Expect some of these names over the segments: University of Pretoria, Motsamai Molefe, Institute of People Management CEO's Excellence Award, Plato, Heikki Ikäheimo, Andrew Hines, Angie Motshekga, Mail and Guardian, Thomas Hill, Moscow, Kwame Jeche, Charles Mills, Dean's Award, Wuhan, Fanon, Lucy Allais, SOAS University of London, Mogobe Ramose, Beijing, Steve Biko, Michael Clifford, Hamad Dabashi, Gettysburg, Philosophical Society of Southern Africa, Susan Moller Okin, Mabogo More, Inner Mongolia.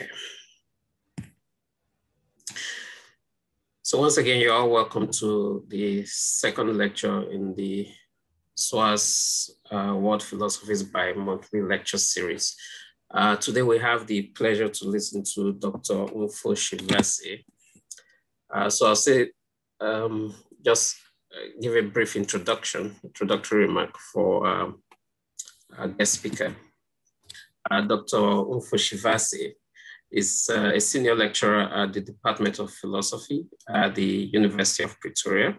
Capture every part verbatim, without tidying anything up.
Okay. So once again, you're all welcome to the second lecture in the SOAS uh, World Philosophies bi-monthly lecture series. Uh, today we have the pleasure to listen to Doctor Mpho Tshivhase. Uh, so I'll say, um, just give a brief introduction, introductory remark for um, our guest speaker. Uh, Doctor Mpho Tshivhase is uh, a senior lecturer at the Department of Philosophy at the University of Pretoria.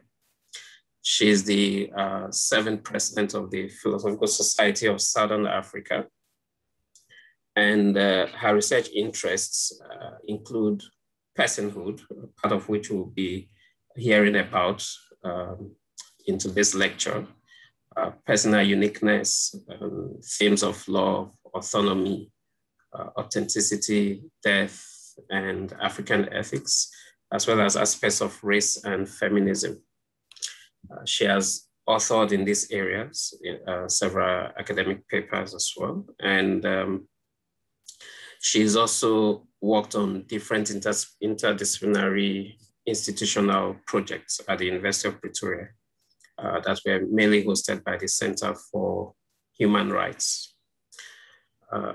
She is the uh, seventh president of the Philosophical Society of Southern Africa. And uh, her research interests uh, include personhood, part of which we'll be hearing about um, in today's lecture, uh, personal uniqueness, um, themes of love, autonomy, uh, authenticity, death, and African ethics, as well as aspects of race and feminism. Uh, she has authored in these areas uh, several academic papers as well, and um, she's also worked on different inter interdisciplinary institutional projects at the University of Pretoria uh, that were mainly hosted by the Center for Human Rights. Uh,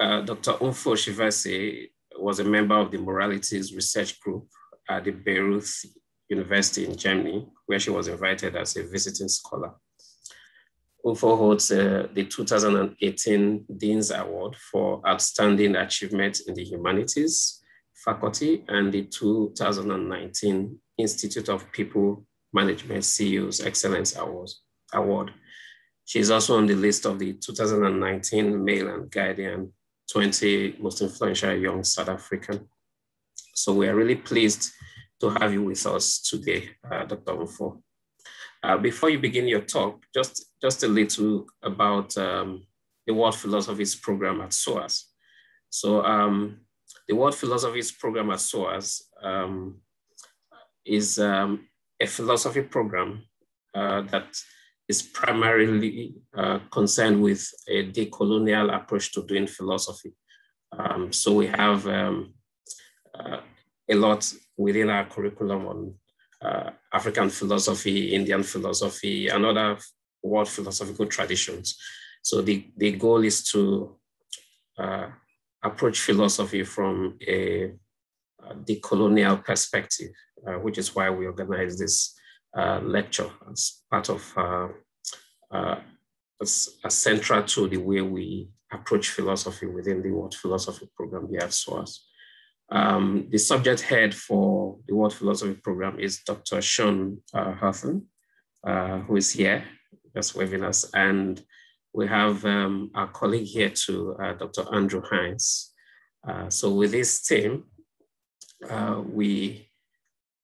uh, Doctor Mpho Tshivhase was a member of the Moralities Research Group at the Bayreuth University in Germany, where she was invited as a visiting scholar. Mpho holds uh, the two thousand eighteen Dean's Award for Outstanding Achievement in the Humanities Faculty and the two thousand nineteen Institute of People Management C E O's Excellence Award. She is also on the list of the two thousand nineteen Mail and Guardian twenty Most Influential Young South African. So we are really pleased to have you with us today, uh, Doctor Mpho. Uh, before you begin your talk, just, just a little about um, the World Philosophies program at SOAS. So um, the World Philosophies program at SOAS um, is um, a philosophy program uh, that is primarily uh, concerned with a decolonial approach to doing philosophy. Um, so we have um, uh, a lot within our curriculum on Uh, African philosophy, Indian philosophy, and other world philosophical traditions. So the, the goal is to uh, approach philosophy from a, a decolonial perspective, uh, which is why we organize this uh, lecture as part of, uh, uh, as, as central to the way we approach philosophy within the World Philosophy Program here at SOAS. Um, the subject head for the World Philosophy Program is Doctor Sean uh, Hafen, uh, who is here, just waving us. And we have um, our colleague here too, uh, Doctor Andrew Hines. Uh, so with this team, uh, we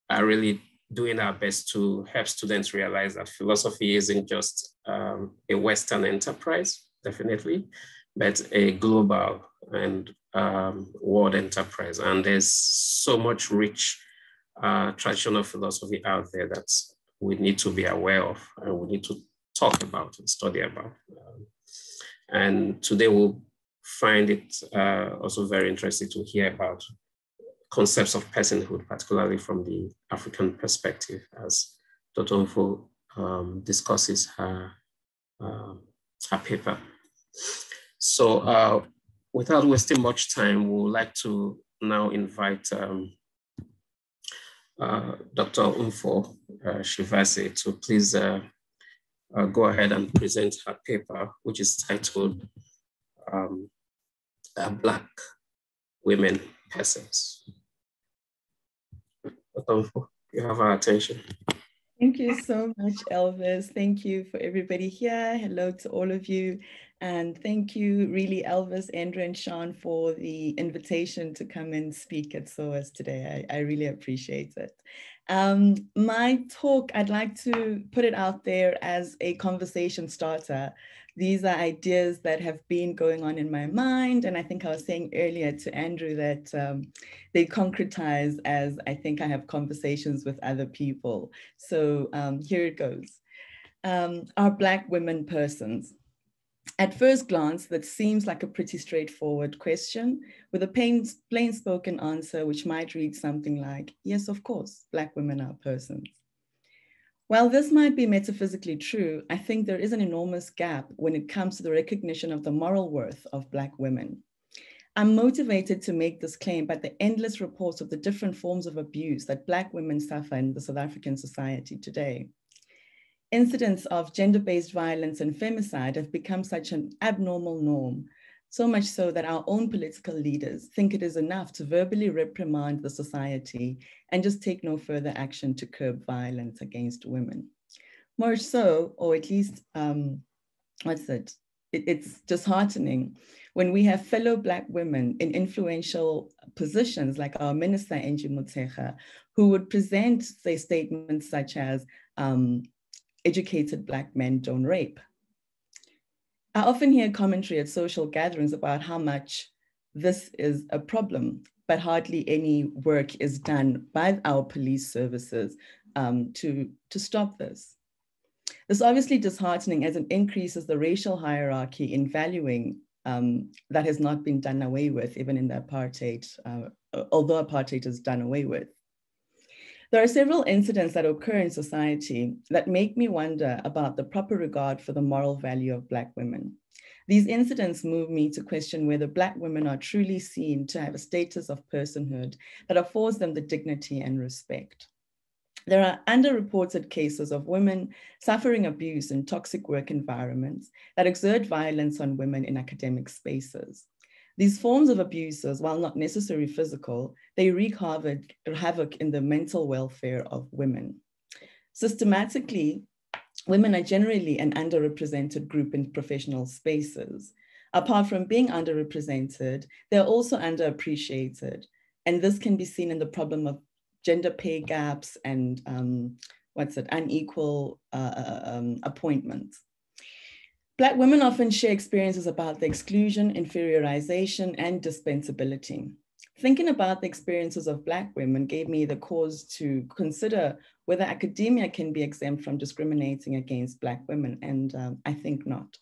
are really doing our best to help students realize that philosophy isn't just um, a Western enterprise, definitely, but a global and um, world enterprise. And there's so much rich uh, traditional philosophy out there that we need to be aware of and we need to talk about and study about. Um, and today we'll find it uh, also very interesting to hear about concepts of personhood, particularly from the African perspective, as Doctor Mpho um, discusses her, uh, her paper. So uh, without wasting much time, we would like to now invite um, uh, Doctor Mpho uh, Tshivhase to please uh, uh, go ahead and present her paper, which is titled um, uh, Black Women Persons. Doctor Mpho, you have our attention. Thank you so much, Elvis. Thank you for everybody here. Hello to all of you. And thank you, really, Elvis, Andrew, and Sean for the invitation to come and speak at SOAS today. I, I really appreciate it. Um, my talk, I'd like to put it out there as a conversation starter. These are ideas that have been going on in my mind. And I think I was saying earlier to Andrew that um, they concretize as I think I have conversations with other people. So um, here it goes. Um, are Black women persons? At first glance, that seems like a pretty straightforward question with a plain, plain spoken answer, which might read something like, yes, of course, Black women are persons. While this might be metaphysically true, I think there is an enormous gap when it comes to the recognition of the moral worth of Black women. I'm motivated to make this claim by the endless reports of the different forms of abuse that Black women suffer in the South African society today. Incidents of gender-based violence and femicide have become such an abnormal norm, so much so that our own political leaders think it is enough to verbally reprimand the society and just take no further action to curb violence against women. More so, or at least, um, what's it? it? It's disheartening when we have fellow Black women in influential positions like our minister, Angie Motshekga, who would present, say, statements such as, um, educated Black men don't rape. I often hear commentary at social gatherings about how much this is a problem, but hardly any work is done by our police services um, to, to stop this. This is obviously disheartening as it increases the racial hierarchy in valuing um, that has not been done away with, even in the apartheid, uh, although apartheid is done away with. There are several incidents that occur in society that make me wonder about the proper regard for the moral value of Black women. These incidents move me to question whether Black women are truly seen to have a status of personhood that affords them the dignity and respect. There are underreported cases of women suffering abuse in toxic work environments that exert violence on women in academic spaces. These forms of abuses, while not necessarily physical, they wreak havoc in the mental welfare of women. Systematically, women are generally an underrepresented group in professional spaces. Apart from being underrepresented, they're also underappreciated. And this can be seen in the problem of gender pay gaps and um, what's it, unequal uh, um, appointments. Black women often share experiences about the exclusion, inferiorization, and dispensability. Thinking about the experiences of Black women gave me the cause to consider whether academia can be exempt from discriminating against Black women, and um, I think not.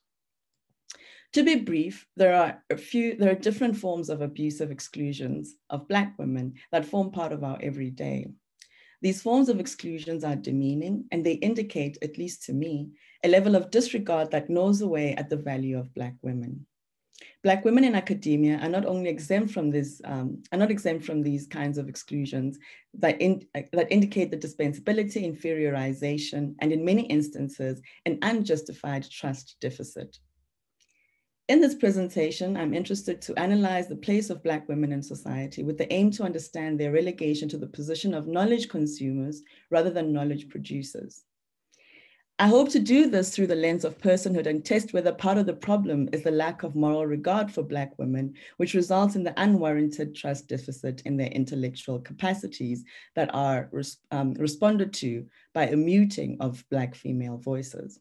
To be brief, there are a few, there are different forms of abusive exclusions of Black women that form part of our everyday. These forms of exclusions are demeaning, and they indicate, at least to me, a level of disregard that gnaws away at the value of Black women. Black women in academia are not only exempt from this, um, are not exempt from these kinds of exclusions that, in, uh, that indicate the dispensability, inferiorization, and in many instances, an unjustified trust deficit. In this presentation, I'm interested to analyze the place of Black women in society with the aim to understand their relegation to the position of knowledge consumers rather than knowledge producers. I hope to do this through the lens of personhood and test whether part of the problem is the lack of moral regard for Black women, which results in the unwarranted trust deficit in their intellectual capacities that are res- um, responded to by a muting of Black female voices.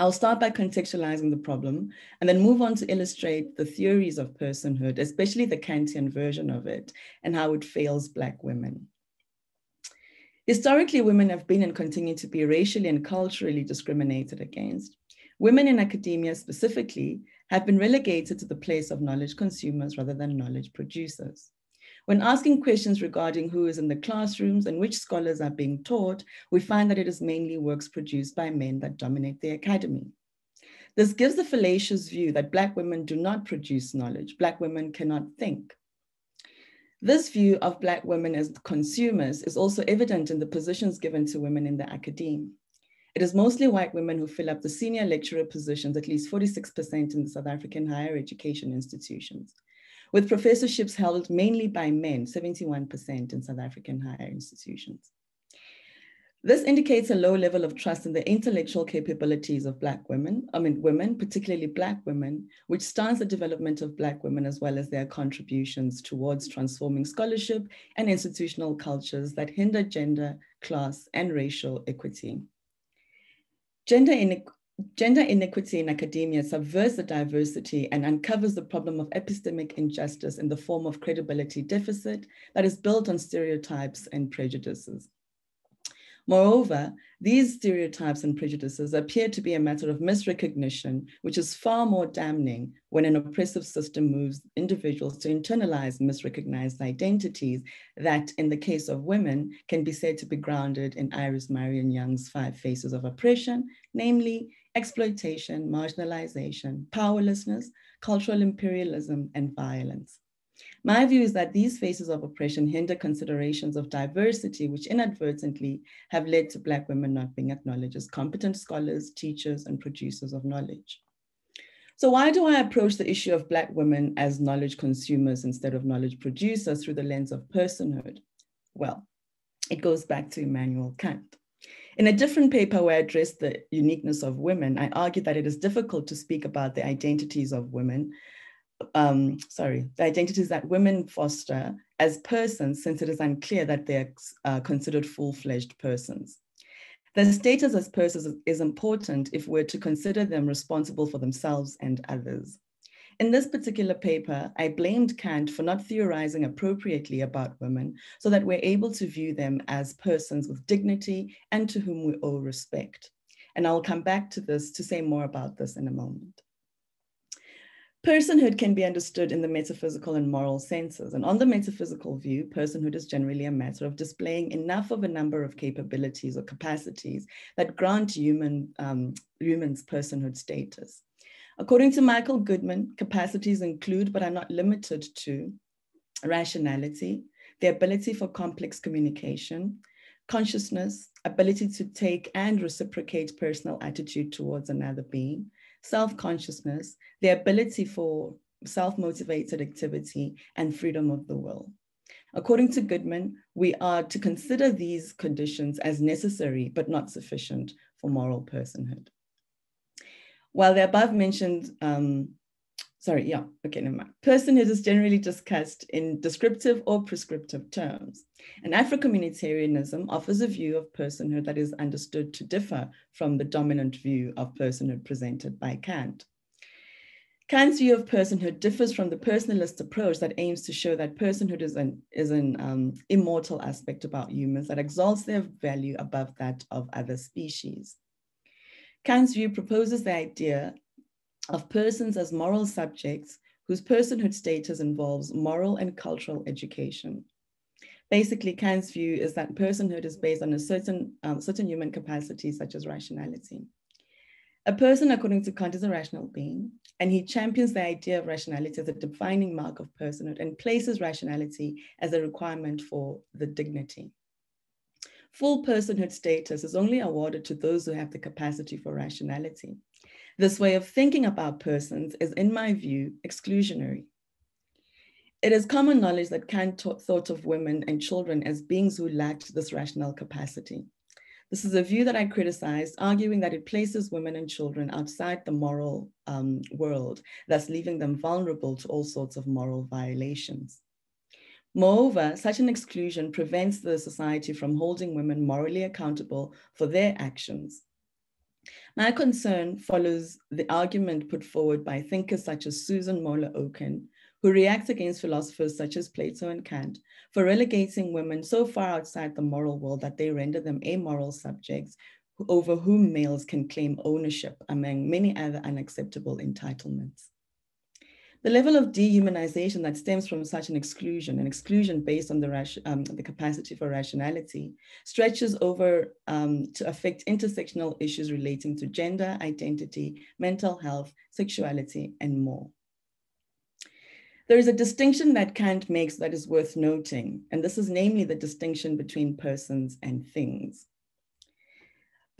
I'll start by contextualizing the problem and then move on to illustrate the theories of personhood, especially the Kantian version of it, and how it fails Black women. Historically, women have been and continue to be racially and culturally discriminated against. Women in academia specifically have been relegated to the place of knowledge consumers rather than knowledge producers. When asking questions regarding who is in the classrooms and which scholars are being taught, we find that it is mainly works produced by men that dominate the academy. This gives the fallacious view that Black women do not produce knowledge. Black women cannot think. This view of Black women as consumers is also evident in the positions given to women in the academe. It is mostly white women who fill up the senior lecturer positions, at least forty-six percent in the South African higher education institutions, with professorships held mainly by men, seventy-one percent in South African higher institutions. This indicates a low level of trust in the intellectual capabilities of Black women, I mean women, particularly Black women, which stunts the development of Black women as well as their contributions towards transforming scholarship and institutional cultures that hinder gender, class, and racial equity. Gender inequality. Gender inequity in academia subverts the diversity and uncovers the problem of epistemic injustice in the form of credibility deficit that is built on stereotypes and prejudices. Moreover, these stereotypes and prejudices appear to be a matter of misrecognition, which is far more damning when an oppressive system moves individuals to internalize misrecognized identities that, in the case of women, can be said to be grounded in Iris Marion Young's five faces of oppression, namely exploitation, marginalization, powerlessness, cultural imperialism, and violence. My view is that these faces of oppression hinder considerations of diversity, which inadvertently have led to Black women not being acknowledged as competent scholars, teachers, and producers of knowledge. So why do I approach the issue of Black women as knowledge consumers instead of knowledge producers through the lens of personhood? Well, it goes back to Immanuel Kant. In a different paper where I addressed the uniqueness of women, I argued that it is difficult to speak about the identities of women Um, sorry, the identities that women foster as persons, since it is unclear that they are uh, considered full-fledged persons. Their status as persons is important if we're to consider them responsible for themselves and others. In this particular paper, I blamed Kant for not theorizing appropriately about women so that we're able to view them as persons with dignity and to whom we owe respect. And I'll come back to this to say more about this in a moment. Personhood can be understood in the metaphysical and moral senses, and on the metaphysical view, personhood is generally a matter of displaying enough of a number of capabilities or capacities that grant human, um, humans personhood status. According to Michael Goodman, capacities include but are not limited to rationality, the ability for complex communication, consciousness, ability to take and reciprocate personal attitude towards another being, self-consciousness, the ability for self-motivated activity, and freedom of the will. According to Goodman, we are to consider these conditions as necessary but not sufficient for moral personhood. While the above mentioned, um, sorry, yeah, okay, never mind. Personhood is generally discussed in descriptive or prescriptive terms, and Afro-communitarianism offers a view of personhood that is understood to differ from the dominant view of personhood presented by Kant. Kant's view of personhood differs from the personalist approach that aims to show that personhood is an, is an um, immortal aspect about humans that exalts their value above that of other species. Kant's view proposes the idea of persons as moral subjects whose personhood status involves moral and cultural education. Basically, Kant's view is that personhood is based on a certain, um, certain human capacity, such as rationality. A person, according to Kant, is a rational being, and he champions the idea of rationality as a defining mark of personhood and places rationality as a requirement for the dignity. Full personhood status is only awarded to those who have the capacity for rationality. This way of thinking about persons is, in my view, exclusionary. It is common knowledge that Kant thought of women and children as beings who lacked this rational capacity. This is a view that I criticized, arguing that it places women and children outside the moral um, world, thus leaving them vulnerable to all sorts of moral violations. Moreover, such an exclusion prevents the society from holding women morally accountable for their actions. My concern follows the argument put forward by thinkers such as Susan Moller Okin, who reacts against philosophers such as Plato and Kant for relegating women so far outside the moral world that they render them amoral subjects over whom males can claim ownership, among many other unacceptable entitlements. The level of dehumanization that stems from such an exclusion, an exclusion based on the, um, the capacity for rationality, stretches over um, to affect intersectional issues relating to gender, identity, mental health, sexuality, and more. There is a distinction that Kant makes that is worth noting, and this is namely the distinction between persons and things.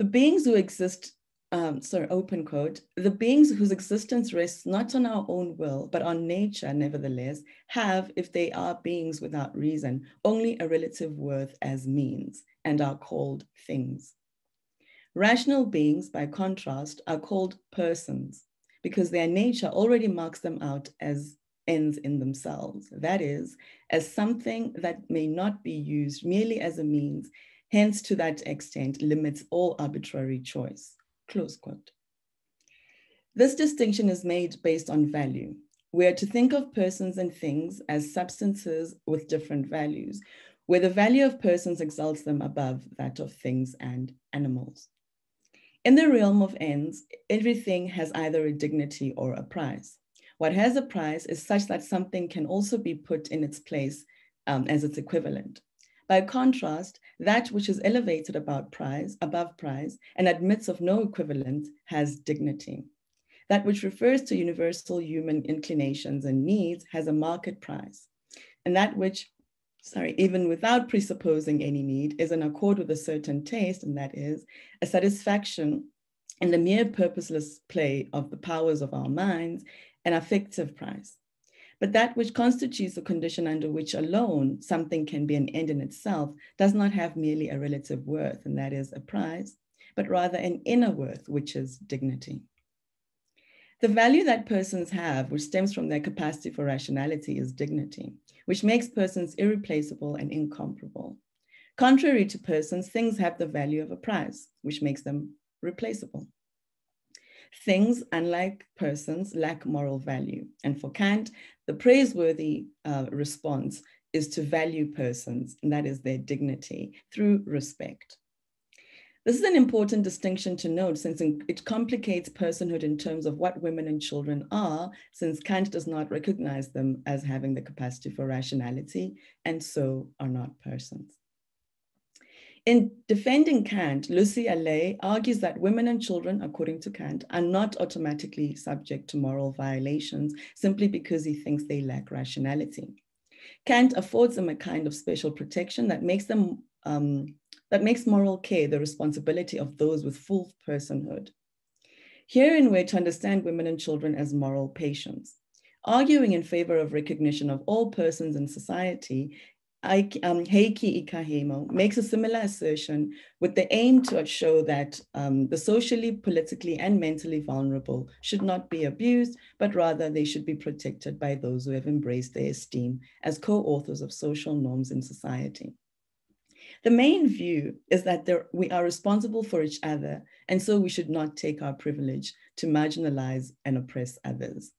The beings who exist Um, sorry, open quote, the beings whose existence rests not on our own will, but on nature, nevertheless, have, if they are beings without reason, only a relative worth as means, and are called things. Rational beings, by contrast, are called persons, because their nature already marks them out as ends in themselves, that is, as something that may not be used merely as a means, hence to that extent limits all arbitrary choice. Close quote. This distinction is made based on value. We are to think of persons and things as substances with different values, where the value of persons exalts them above that of things and animals. In the realm of ends, everything has either a dignity or a price. What has a price is such that something can also be put in its place um, as its equivalent. By contrast, that which is elevated about price, above price and admits of no equivalent has dignity. That which refers to universal human inclinations and needs has a market price. And that which, sorry, even without presupposing any need, is in accord with a certain taste, and that is a satisfaction in the mere purposeless play of the powers of our minds, an affective price. But that which constitutes the condition under which alone something can be an end in itself does not have merely a relative worth, and that is a price, but rather an inner worth, which is dignity. The value that persons have, which stems from their capacity for rationality, is dignity, which makes persons irreplaceable and incomparable. Contrary to persons, things have the value of a price, which makes them replaceable. Things, unlike persons, lack moral value. And for Kant, the praiseworthy uh, response is to value persons, and that is their dignity, through respect. This is an important distinction to note, since it complicates personhood in terms of what women and children are, since Kant does not recognize them as having the capacity for rationality, and so are not persons. In defending Kant, Lucy Allais argues that women and children, according to Kant, are not automatically subject to moral violations simply because he thinks they lack rationality. Kant affords them a kind of special protection that makes them, um, that makes moral care the responsibility of those with full personhood. Herein we're to understand women and children as moral patients. Arguing in favor of recognition of all persons in society, I, um, Heikki Ikäheimo makes a similar assertion with the aim to show that um, the socially, politically, and mentally vulnerable should not be abused, but rather they should be protected by those who have embraced their esteem as co-authors of social norms in society. The main view is that there, we are responsible for each other, and so we should not take our privilege to marginalize and oppress others.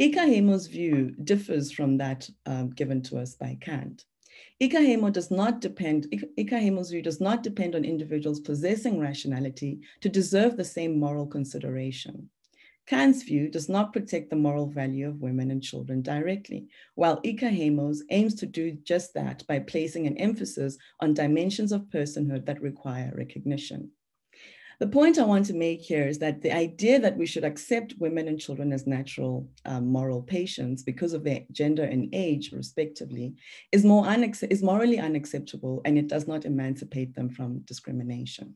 Ikäheimo's view differs from that um, given to us by Kant. Ikäheimo does not depend, Ikäheimo's view does not depend on individuals possessing rationality to deserve the same moral consideration. Kant's view does not protect the moral value of women and children directly, while Ikäheimo's aims to do just that by placing an emphasis on dimensions of personhood that require recognition. The point I want to make here is that the idea that we should accept women and children as natural um, moral patients because of their gender and age, respectively, is, more unac is morally unacceptable, and it does not emancipate them from discrimination.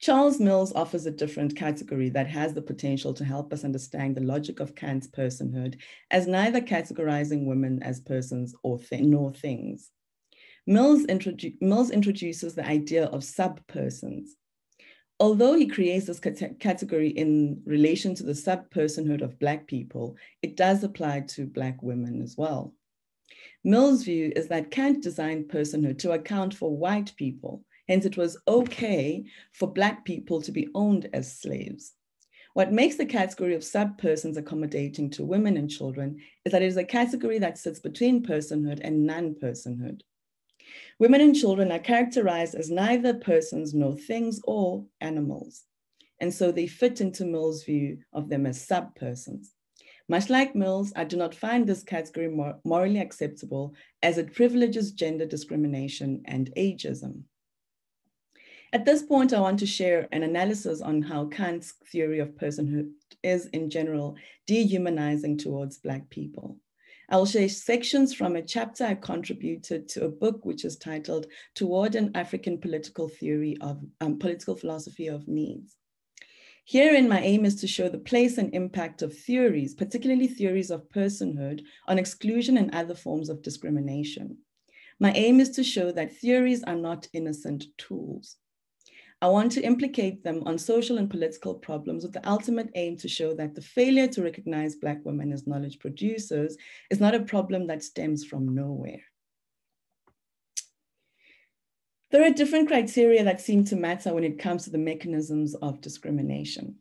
Charles Mills offers a different category that has the potential to help us understand the logic of Kant's personhood as neither categorizing women as persons or th nor things. Mills, introdu Mills introduces the idea of sub-persons. Although he creates this category in relation to the sub-personhood of Black people, it does apply to Black women as well. Mill's view is that Kant designed personhood to account for white people, hence it was okay for Black people to be owned as slaves. What makes the category of sub-persons accommodating to women and children is that it is a category that sits between personhood and non-personhood. Women and children are characterized as neither persons nor things or animals, and so they fit into Mill's view of them as sub-persons. Much like Mill's, I do not find this category mor- morally acceptable as it privileges gender discrimination and ageism. At this point, I want to share an analysis on how Kant's theory of personhood is, in general, dehumanizing towards Black people. I will share sections from a chapter I contributed to a book which is titled Toward an African Political Theory of um, Political Philosophy of Needs. Herein, my aim is to show the place and impact of theories, particularly theories of personhood, on exclusion and other forms of discrimination. My aim is to show that theories are not innocent tools. I want to implicate them on social and political problems with the ultimate aim to show that the failure to recognize Black women as knowledge producers is not a problem that stems from nowhere. There are different criteria that seem to matter when it comes to the mechanisms of discrimination.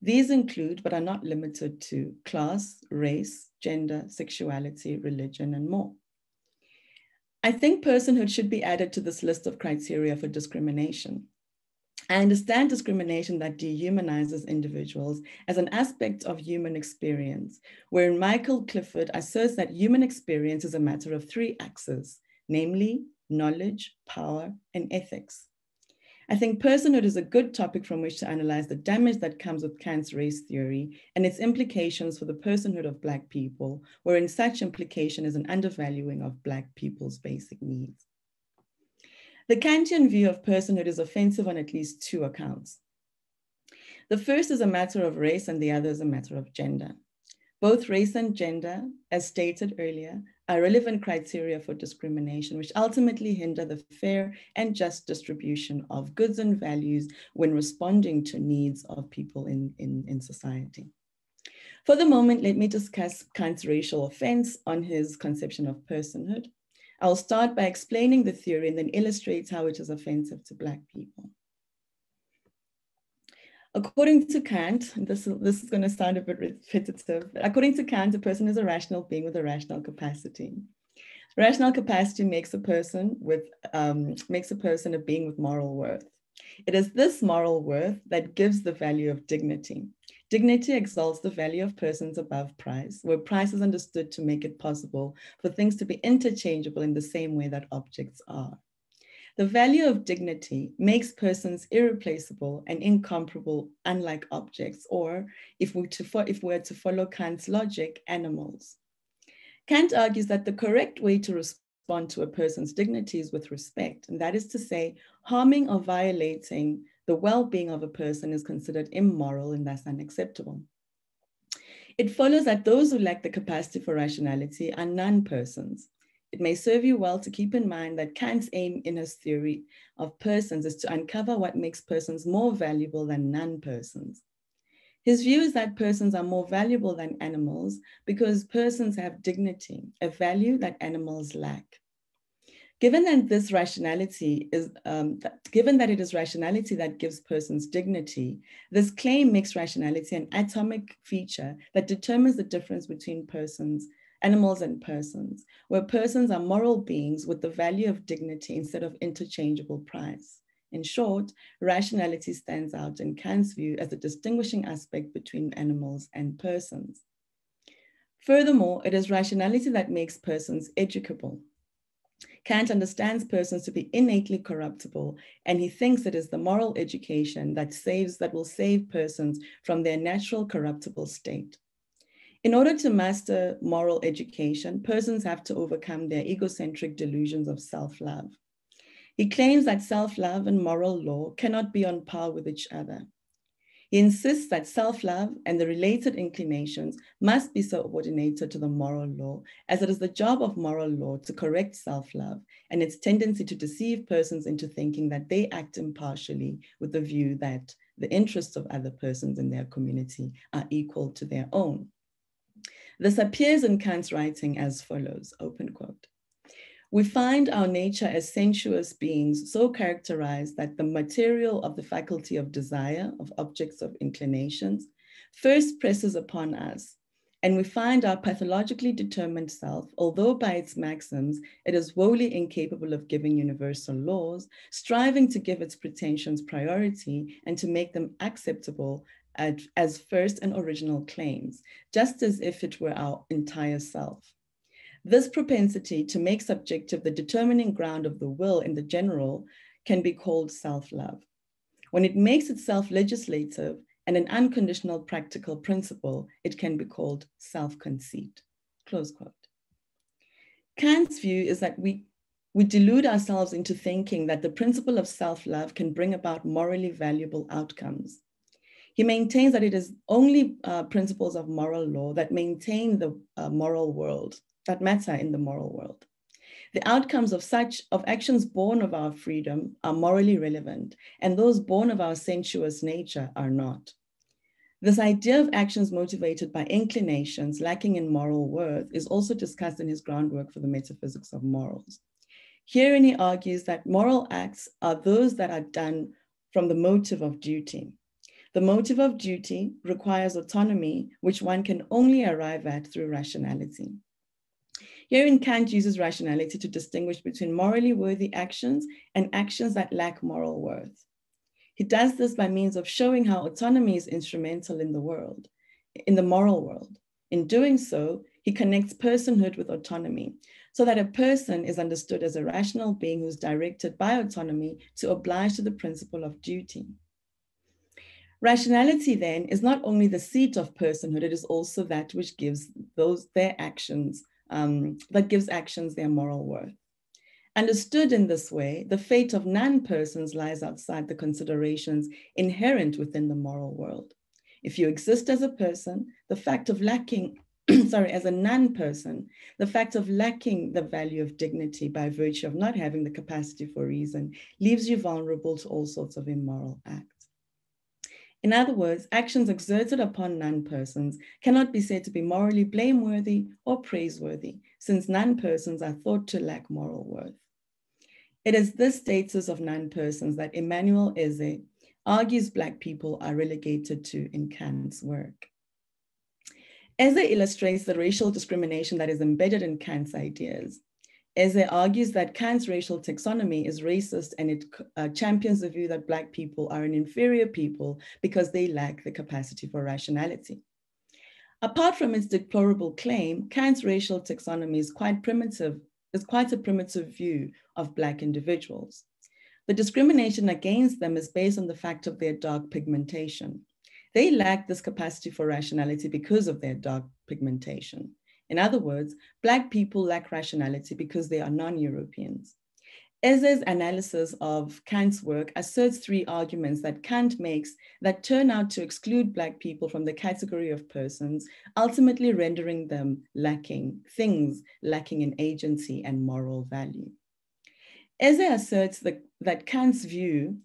These include, but are not limited to, class, race, gender, sexuality, religion, and more. I think personhood should be added to this list of criteria for discrimination. I understand discrimination that dehumanizes individuals as an aspect of human experience, wherein Michael Clifford asserts that human experience is a matter of three axes, namely knowledge, power, and ethics. I think personhood is a good topic from which to analyze the damage that comes with Kant's race theory and its implications for the personhood of Black people, wherein such implication is an undervaluing of Black people's basic needs. The Kantian view of personhood is offensive on at least two accounts. The first is a matter of race and the other is a matter of gender. Both race and gender, as stated earlier, are relevant criteria for discrimination, which ultimately hinder the fair and just distribution of goods and values when responding to needs of people in, in, in society. For the moment, let me discuss Kant's racial offense on his conception of personhood. I'll start by explaining the theory and then illustrates how it is offensive to Black people. According to Kant, this, this is going to sound a bit repetitive, but according to Kant, a person is a rational being with a rational capacity. Rational capacity makes a person with um, makes a person a being with moral worth. It is this moral worth that gives the value of dignity. Dignity exalts the value of persons above price, where price is understood to make it possible for things to be interchangeable in the same way that objects are. The value of dignity makes persons irreplaceable and incomparable, unlike objects, or if we to if we're to follow Kant's logic, animals. Kant argues that the correct way to respond to a person's dignity is with respect, and that is to say, harming or violating the well-being of a person is considered immoral and thus unacceptable. It follows that those who lack the capacity for rationality are non-persons. It may serve you well to keep in mind that Kant's aim in his theory of persons is to uncover what makes persons more valuable than non-persons. His view is that persons are more valuable than animals because persons have dignity, a value that animals lack. Given that this rationality is, um, that, given that it is rationality that gives persons dignity, this claim makes rationality an atomic feature that determines the difference between persons animals and persons, where persons are moral beings with the value of dignity instead of interchangeable price. In short, rationality stands out in Kant's view as a distinguishing aspect between animals and persons. Furthermore, it is rationality that makes persons educable. Kant understands persons to be innately corruptible, and he thinks it is the moral education that saves, that will save persons from their natural corruptible state. In order to master moral education, persons have to overcome their egocentric delusions of self-love. He claims that self-love and moral law cannot be on par with each other. He insists that self-love and the related inclinations must be subordinated to the moral law, as it is the job of moral law to correct self-love and its tendency to deceive persons into thinking that they act impartially with the view that the interests of other persons in their community are equal to their own. This appears in Kant's writing as follows, open quote. We find our nature as sensuous beings so characterized that the material of the faculty of desire, of objects of inclinations, first presses upon us, and we find our pathologically determined self, although by its maxims, it is wholly incapable of giving universal laws, striving to give its pretensions priority and to make them acceptable as first and original claims, just as if it were our entire self. This propensity to make subjective the determining ground of the will in the general can be called self-love. When it makes itself legislative and an unconditional practical principle, it can be called self-conceit, close quote. Kant's view is that we We delude ourselves into thinking that the principle of self-love can bring about morally valuable outcomes. He maintains that it is only uh, principles of moral law that maintain the uh, moral world, that matter in the moral world. The outcomes of such, of actions born of our freedom are morally relevant, and those born of our sensuous nature are not. This idea of actions motivated by inclinations lacking in moral worth is also discussed in his groundwork for the metaphysics of morals. Herein he argues that moral acts are those that are done from the motive of duty. The motive of duty requires autonomy, which one can only arrive at through rationality. Herein, Kant uses rationality to distinguish between morally worthy actions and actions that lack moral worth. He does this by means of showing how autonomy is instrumental in the world, in the moral world. In doing so, he connects personhood with autonomy, so that a person is understood as a rational being who's directed by autonomy to oblige to the principle of duty. Rationality, then, is not only the seat of personhood, it is also that which gives those their actions, um, that gives actions their moral worth. Understood in this way, the fate of non-persons lies outside the considerations inherent within the moral world. If you exist as a person, the fact of lacking, sorry, as a non-person, the fact of lacking the value of dignity by virtue of not having the capacity for reason leaves you vulnerable to all sorts of immoral acts. In other words, actions exerted upon non-persons cannot be said to be morally blameworthy or praiseworthy, since non-persons are thought to lack moral worth. It is this status of non-persons that Emmanuel Eze argues Black people are relegated to in Kant's work. Eze illustrates the racial discrimination that is embedded in Kant's ideas. Eze argues that Kant's racial taxonomy is racist and it uh, champions the view that Black people are an inferior people because they lack the capacity for rationality. Apart from its deplorable claim, Kant's racial taxonomy is quite primitive, is quite a primitive view of Black individuals. The discrimination against them is based on the fact of their dark pigmentation. They lack this capacity for rationality because of their dark pigmentation. In other words, Black people lack rationality because they are non-Europeans. Eze's analysis of Kant's work asserts three arguments that Kant makes that turn out to exclude Black people from the category of persons, ultimately rendering them lacking, things lacking in agency and moral value. Eze asserts that, that Kant's view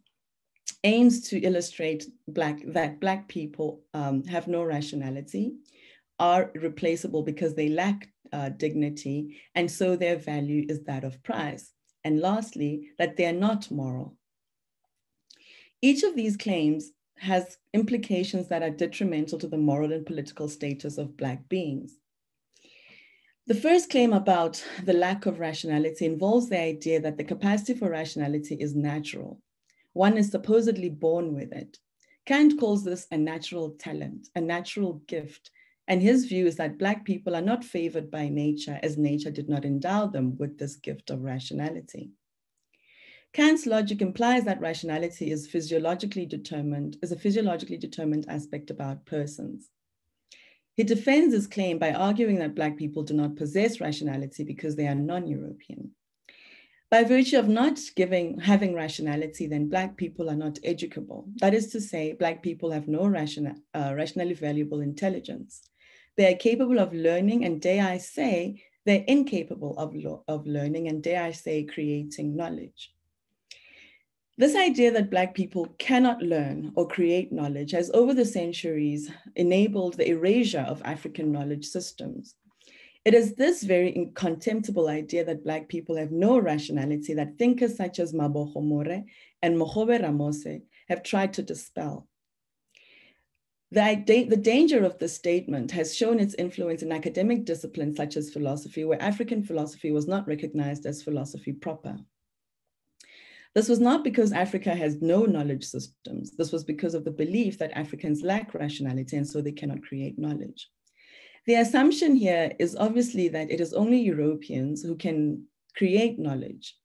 aims to illustrate black, that Black people um, have no rationality, are replaceable because they lack uh, dignity, and so their value is that of price. And lastly, that they are not moral. Each of these claims has implications that are detrimental to the moral and political status of Black beings. The first claim about the lack of rationality involves the idea that the capacity for rationality is natural. One is supposedly born with it. Kant calls this a natural talent, a natural gift, and his view is that Black people are not favored by nature, as nature did not endow them with this gift of rationality. Kant's logic implies that rationality is physiologically determined, is a physiologically determined aspect about persons. He defends his claim by arguing that Black people do not possess rationality because they are non-European. By virtue of not giving, having rationality, then Black people are not educable. That is to say, Black people have no rational, uh, rationally valuable intelligence. They are capable of learning, and dare I say, they're incapable of, of learning, and dare I say, creating knowledge. This idea that Black people cannot learn or create knowledge has over the centuries enabled the erasure of African knowledge systems. It is this very incontemptible idea that Black people have no rationality that thinkers such as Mabogo More and Mogobe Ramose have tried to dispel. The, the danger of this statement has shown its influence in academic disciplines such as philosophy, where African philosophy was not recognized as philosophy proper. This was not because Africa has no knowledge systems. This was because of the belief that Africans lack rationality and so they cannot create knowledge. The assumption here is obviously that it is only Europeans who can create knowledge.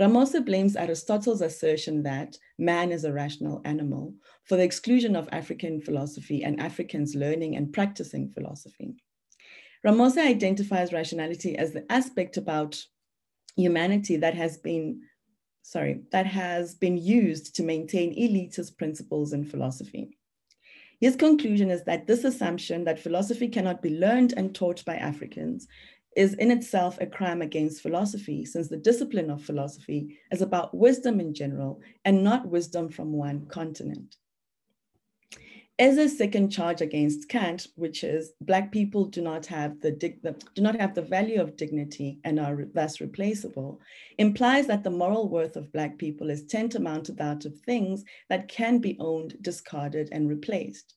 Ramose blames Aristotle's assertion that man is a rational animal for the exclusion of African philosophy and Africans learning and practicing philosophy. Ramose identifies rationality as the aspect about humanity that has been, sorry, that has been used to maintain elitist principles in philosophy. His conclusion is that this assumption that philosophy cannot be learned and taught by Africans is in itself a crime against philosophy, since the discipline of philosophy is about wisdom in general and not wisdom from one continent. Eze's second charge against Kant, which is Black people do not have the, do not have the value of dignity and are thus replaceable, implies that the moral worth of Black people is tantamount to that of things that can be owned, discarded, and replaced.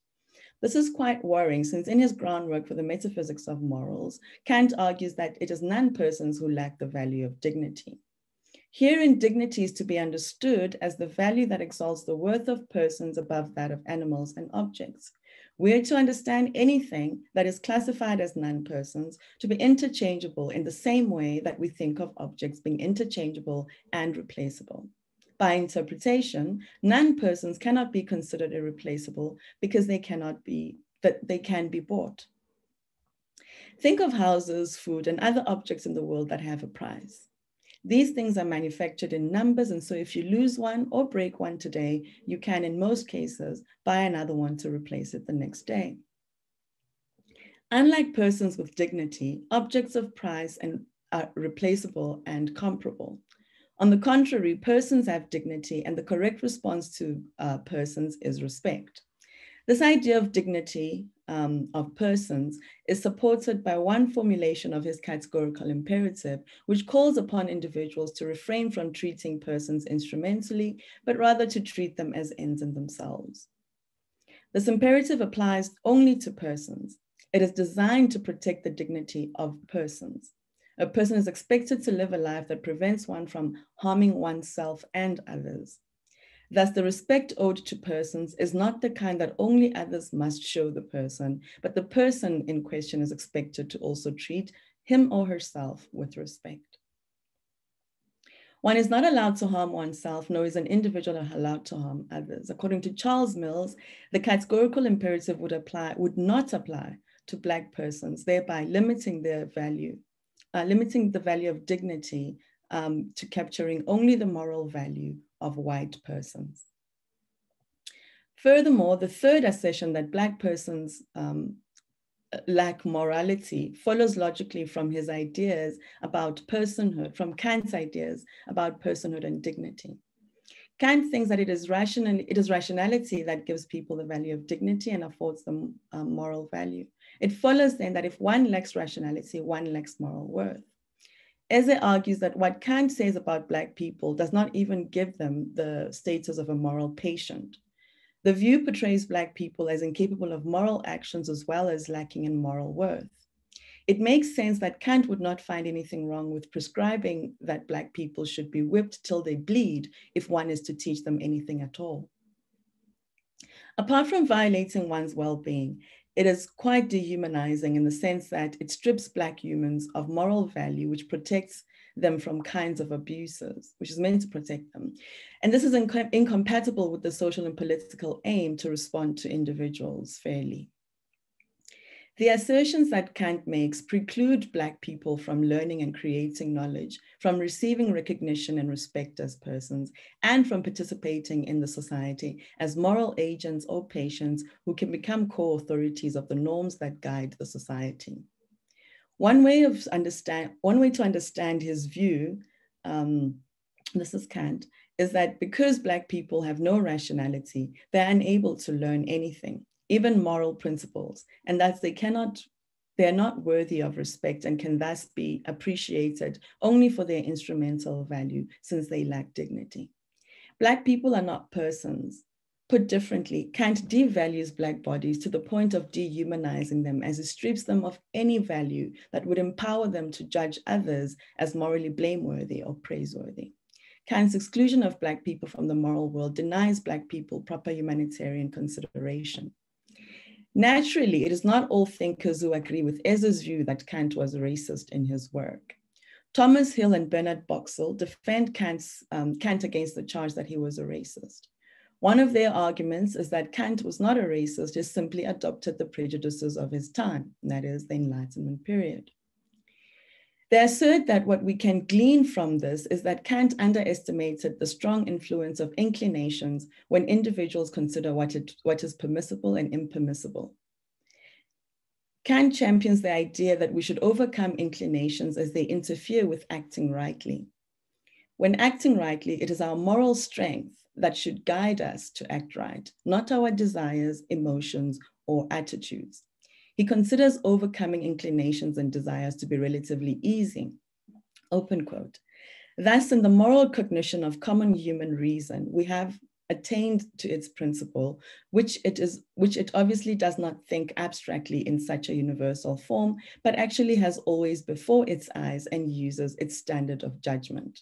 This is quite worrying, since in his groundwork for the metaphysics of morals, Kant argues that it is non-persons who lack the value of dignity. Herein, dignity is to be understood as the value that exalts the worth of persons above that of animals and objects. We are to understand anything that is classified as non-persons to be interchangeable in the same way that we think of objects being interchangeable and replaceable. By interpretation, non-persons cannot be considered irreplaceable because they cannot be, that they can be bought. Think of houses, food, and other objects in the world that have a price. These things are manufactured in numbers, and so if you lose one or break one today, you can, in most cases, buy another one to replace it the next day. Unlike persons with dignity, objects of price and are replaceable and comparable. On the contrary, persons have dignity, and the correct response to uh, persons is respect. This idea of dignity um, of persons is supported by one formulation of his categorical imperative, which calls upon individuals to refrain from treating persons instrumentally, but rather to treat them as ends in themselves. This imperative applies only to persons. It is designed to protect the dignity of persons. A person is expected to live a life that prevents one from harming oneself and others. Thus, the respect owed to persons is not the kind that only others must show the person, but the person in question is expected to also treat him or herself with respect. One is not allowed to harm oneself, nor is an individual allowed to harm others. According to Charles Mills, the categorical imperative would apply, would not apply to Black persons, thereby limiting their value, uh, limiting the value of dignity um, to capturing only the moral value of white persons. Furthermore, the third assertion that Black persons um, lack morality follows logically from his ideas about personhood, from Kant's ideas about personhood and dignity. Kant thinks that it is, rational, it is rationality that gives people the value of dignity and affords them um, moral value. It follows then that if one lacks rationality, one lacks moral worth. Eze argues that what Kant says about Black people does not even give them the status of a moral patient. The view portrays Black people as incapable of moral actions as well as lacking in moral worth. It makes sense that Kant would not find anything wrong with prescribing that Black people should be whipped till they bleed if one is to teach them anything at all. Apart from violating one's well-being, it is quite dehumanizing in the sense that it strips Black humans of moral value, which protects them from kinds of abuses, which is meant to protect them. And this is inc- incompatible with the social and political aim to respond to individuals fairly. The assertions that Kant makes preclude Black people from learning and creating knowledge, from receiving recognition and respect as persons, and from participating in the society as moral agents or patients who can become co-authorities of the norms that guide the society. One way of understand, one way to understand his view, um, this is Kant, is that because Black people have no rationality, they're unable to learn anything, even moral principles, and that they cannot, they're not worthy of respect and can thus be appreciated only for their instrumental value since they lack dignity. Black people are not persons. Put differently, Kant devalues Black bodies to the point of dehumanizing them as he strips them of any value that would empower them to judge others as morally blameworthy or praiseworthy. Kant's exclusion of Black people from the moral world denies Black people proper humanitarian consideration. Naturally, it is not all thinkers who agree with Eze's view that Kant was racist in his work. Thomas Hill and Bernard Boxill defend Kant's, um, Kant against the charge that he was a racist. One of their arguments is that Kant was not a racist, he simply adopted the prejudices of his time, and that is the Enlightenment period. They assert that what we can glean from this is that Kant underestimated the strong influence of inclinations when individuals consider what, it, what is permissible and impermissible. Kant champions the idea that we should overcome inclinations as they interfere with acting rightly. When acting rightly, it is our moral strength that should guide us to act right, not our desires, emotions, or attitudes. He considers overcoming inclinations and desires to be relatively easy, open quote. Thus, in the moral cognition of common human reason, we have attained to its principle, which it is, which it obviously does not think abstractly in such a universal form, but actually has always before its eyes and uses its standard of judgment.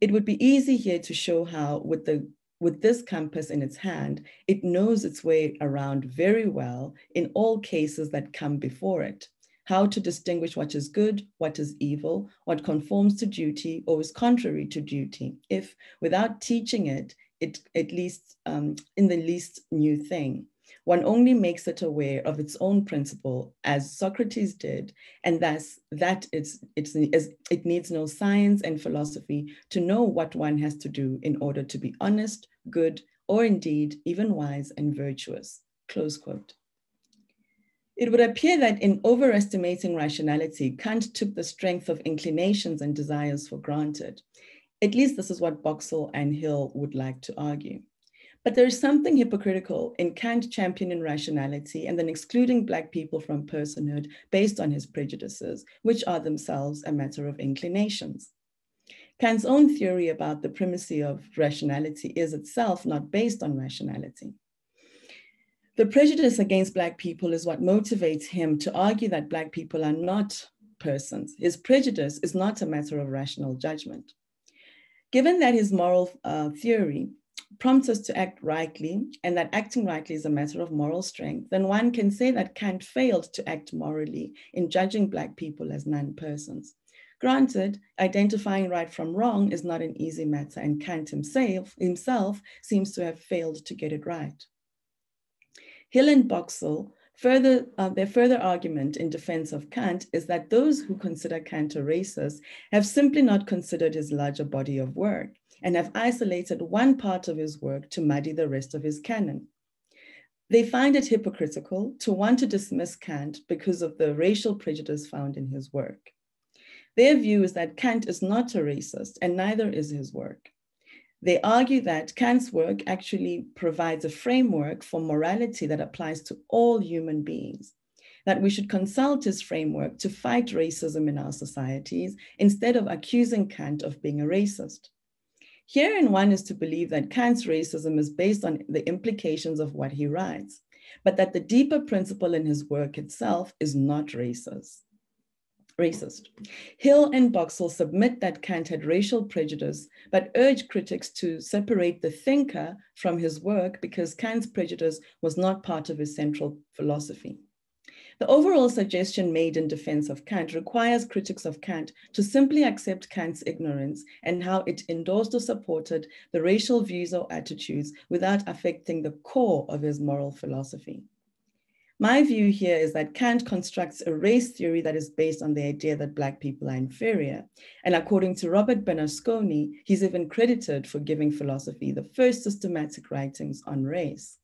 It would be easy here to show how, with the with this compass in its hand, it knows its way around very well in all cases that come before it, how to distinguish what is good, what is evil, what conforms to duty or is contrary to duty, if, without teaching it, it at least um, in the least new thing, one only makes it aware of its own principle, as Socrates did, and thus that it's, it's, it needs no science and philosophy to know what one has to do in order to be honest, good, or indeed even wise and virtuous, close quote. It would appear that in overestimating rationality, Kant took the strength of inclinations and desires for granted. At least this is what Boxill and Hill would like to argue. But there is something hypocritical in Kant championing rationality and then excluding Black people from personhood based on his prejudices, which are themselves a matter of inclinations. Kant's own theory about the primacy of rationality is itself not based on rationality. The prejudice against Black people is what motivates him to argue that Black people are not persons. His prejudice is not a matter of rational judgment. Given that his moral uh, theory prompts us to act rightly, and that acting rightly is a matter of moral strength, then one can say that Kant failed to act morally in judging Black people as non-persons. Granted, identifying right from wrong is not an easy matter, and Kant himself, himself seems to have failed to get it right. Hill and Boxill, further, uh, their further argument in defense of Kant is that those who consider Kant a racist have simply not considered his larger body of work, and have isolated one part of his work to muddy the rest of his canon. They find it hypocritical to want to dismiss Kant because of the racial prejudice found in his work. Their view is that Kant is not a racist, and neither is his work. They argue that Kant's work actually provides a framework for morality that applies to all human beings, that we should consult his framework to fight racism in our societies instead of accusing Kant of being a racist. Herein one is to believe that Kant's racism is based on the implications of what he writes, but that the deeper principle in his work itself is not racist. Racist. Hill and Boxill submit that Kant had racial prejudice, but urge critics to separate the thinker from his work because Kant's prejudice was not part of his central philosophy. The overall suggestion made in defense of Kant requires critics of Kant to simply accept Kant's ignorance and how it endorsed or supported the racial views or attitudes without affecting the core of his moral philosophy. My view here is that Kant constructs a race theory that is based on the idea that Black people are inferior. And according to Robert Benasconi, he's even credited for giving philosophy the first systematic writings on race.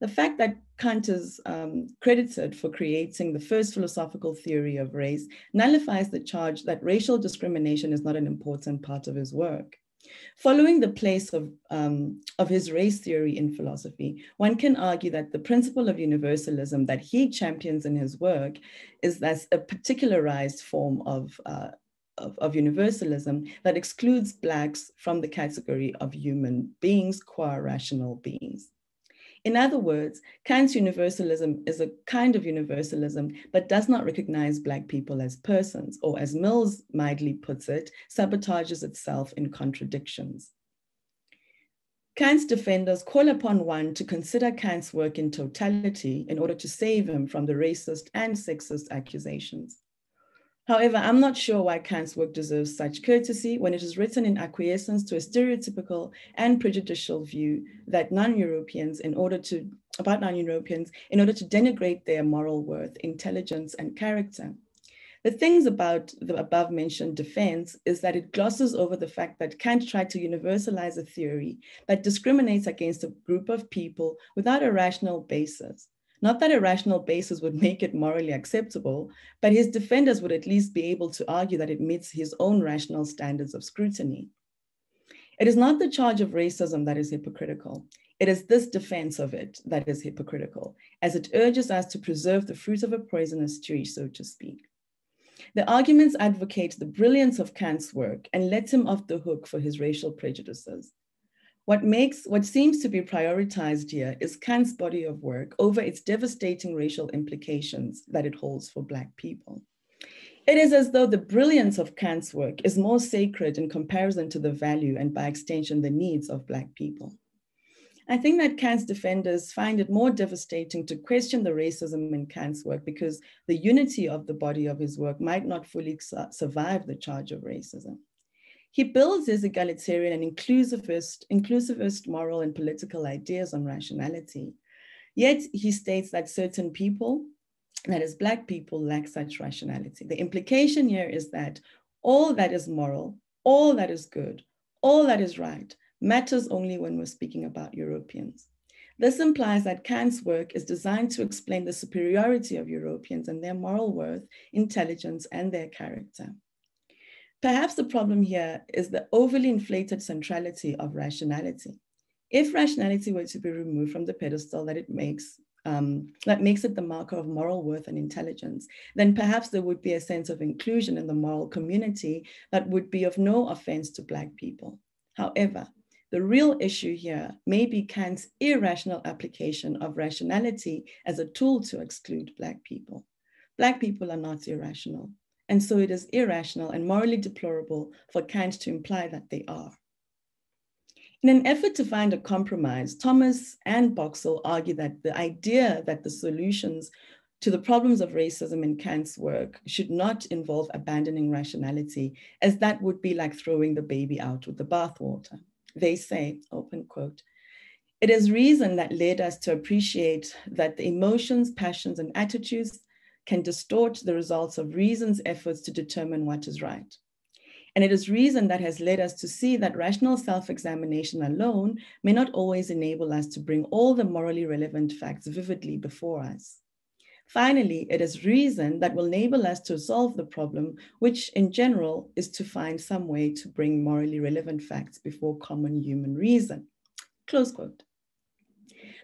The fact that Kant is um, credited for creating the first philosophical theory of race nullifies the charge that racial discrimination is not an important part of his work. Following the place of, um, of his race theory in philosophy, one can argue that the principle of universalism that he champions in his work is thus a particularized form of, uh, of, of universalism that excludes Blacks from the category of human beings, qua rational beings. In other words, Kant's universalism is a kind of universalism, but does not recognize Black people as persons, or as Mills mildly puts it, sabotages itself in contradictions. Kant's defenders call upon one to consider Kant's work in totality in order to save him from the racist and sexist accusations. However, I'm not sure why Kant's work deserves such courtesy when it is written in acquiescence to a stereotypical and prejudicial view that non-Europeans, in order to about non-Europeans, in order to denigrate their moral worth, intelligence, and character. The things about the above-mentioned defense is that it glosses over the fact that Kant tried to universalize a theory that discriminates against a group of people without a rational basis. Not that a rational basis would make it morally acceptable, but his defenders would at least be able to argue that it meets his own rational standards of scrutiny. It is not the charge of racism that is hypocritical. It is this defense of it that is hypocritical, as it urges us to preserve the fruit of a poisonous tree, so to speak. The arguments advocate the brilliance of Kant's work and let him off the hook for his racial prejudices. What makes, what seems to be prioritized here is Kant's body of work over its devastating racial implications that it holds for Black people. It is as though the brilliance of Kant's work is more sacred in comparison to the value and by extension, the needs of Black people. I think that Kant's defenders find it more devastating to question the racism in Kant's work because the unity of the body of his work might not fully survive the charge of racism. He builds his egalitarian and inclusivist, inclusivist moral and political ideas on rationality. Yet he states that certain people, that is Black people, lack such rationality. The implication here is that all that is moral, all that is good, all that is right, matters only when we're speaking about Europeans. This implies that Kant's work is designed to explain the superiority of Europeans and their moral worth, intelligence, and their character. Perhaps the problem here is the overly inflated centrality of rationality. If rationality were to be removed from the pedestal that it makes, um, that makes it the marker of moral worth and intelligence, then perhaps there would be a sense of inclusion in the moral community that would be of no offense to Black people. However, the real issue here may be Kant's irrational application of rationality as a tool to exclude Black people. Black people are not irrational. And so it is irrational and morally deplorable for Kant to imply that they are. In an effort to find a compromise, Thomas and Boxill argue that the idea that the solutions to the problems of racism in Kant's work should not involve abandoning rationality, as that would be like throwing the baby out with the bathwater. They say, open quote, "It is reason that led us to appreciate that the emotions, passions, and attitudes can distort the results of reason's efforts to determine what is right. And it is reason that has led us to see that rational self-examination alone may not always enable us to bring all the morally relevant facts vividly before us. Finally, it is reason that will enable us to solve the problem, which in general is to find some way to bring morally relevant facts before common human reason," close quote.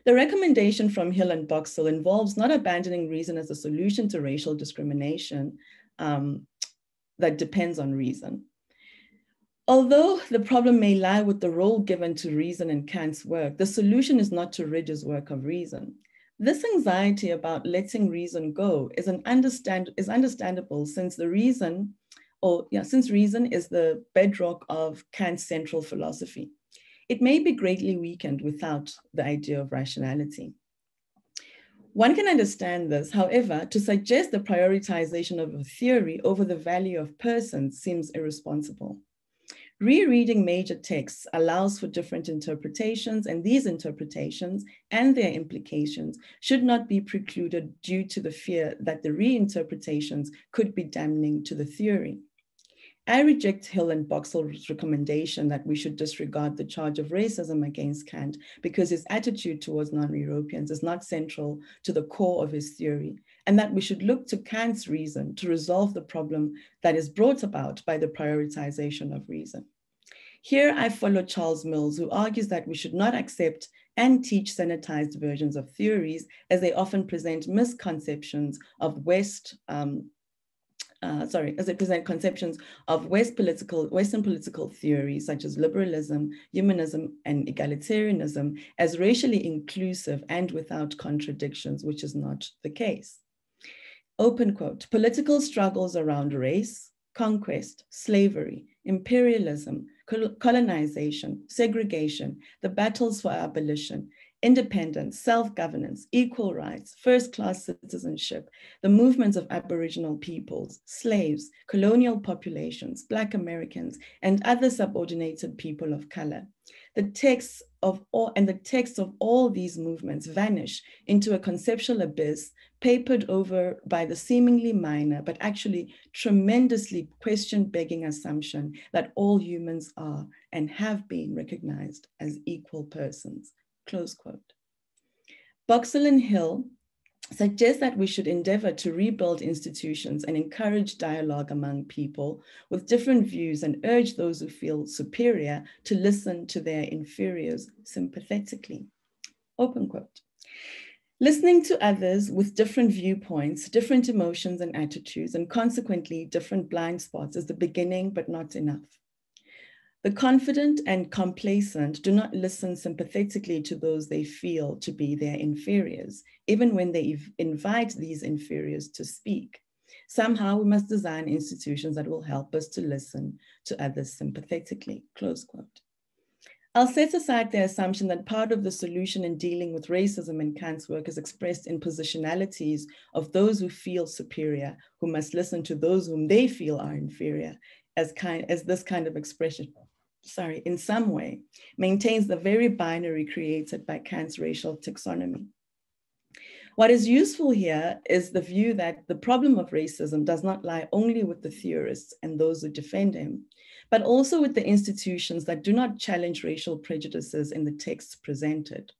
The recommendation from Hill and Boxill involves not abandoning reason as a solution to racial discrimination um, that depends on reason. Although the problem may lie with the role given to reason in Kant's work, the solution is not to rid his work of reason. This anxiety about letting reason go is, an understand, is understandable since the reason, or yeah, since reason is the bedrock of Kant's central philosophy. It may be greatly weakened without the idea of rationality. One can understand this, however, to suggest the prioritization of a theory over the value of persons seems irresponsible. Rereading major texts allows for different interpretations, and these interpretations and their implications should not be precluded due to the fear that the reinterpretations could be damning to the theory. I reject Hill and Boxill's recommendation that we should disregard the charge of racism against Kant because his attitude towards non-Europeans is not central to the core of his theory, and that we should look to Kant's reason to resolve the problem that is brought about by the prioritization of reason. Here I follow Charles Mills, who argues that we should not accept and teach sanitized versions of theories as they often present misconceptions of West, um, Uh, sorry, as they present conceptions of West political, Western political theories such as liberalism, humanism, and egalitarianism as racially inclusive and without contradictions, which is not the case. Open quote, "Political struggles around race, conquest, slavery, imperialism, colonization, segregation, the battles for abolition, independence, self-governance, equal rights, first-class citizenship, the movements of Aboriginal peoples, slaves, colonial populations, Black Americans, and other subordinated people of color. The texts of all and the texts of all these movements vanish into a conceptual abyss papered over by the seemingly minor but actually tremendously question-begging assumption that all humans are and have been recognized as equal persons." Close quote. Boxill and Hill suggest that we should endeavor to rebuild institutions and encourage dialogue among people with different views and urge those who feel superior to listen to their inferiors sympathetically. Open quote. "Listening to others with different viewpoints, different emotions and attitudes, and consequently different blind spots is the beginning, but not enough. The confident and complacent do not listen sympathetically to those they feel to be their inferiors, even when they invite these inferiors to speak. Somehow we must design institutions that will help us to listen to others sympathetically, close quote. I'll set aside the assumption that part of the solution in dealing with racism in Kant's work is expressed in positionalities of those who feel superior, who must listen to those whom they feel are inferior, as, kind, as this kind of expression. Sorry, in some way, maintains the very binary created by Kant's racial taxonomy. What is useful here is the view that the problem of racism does not lie only with the theorists and those who defend him, but also with the institutions that do not challenge racial prejudices in the texts presented.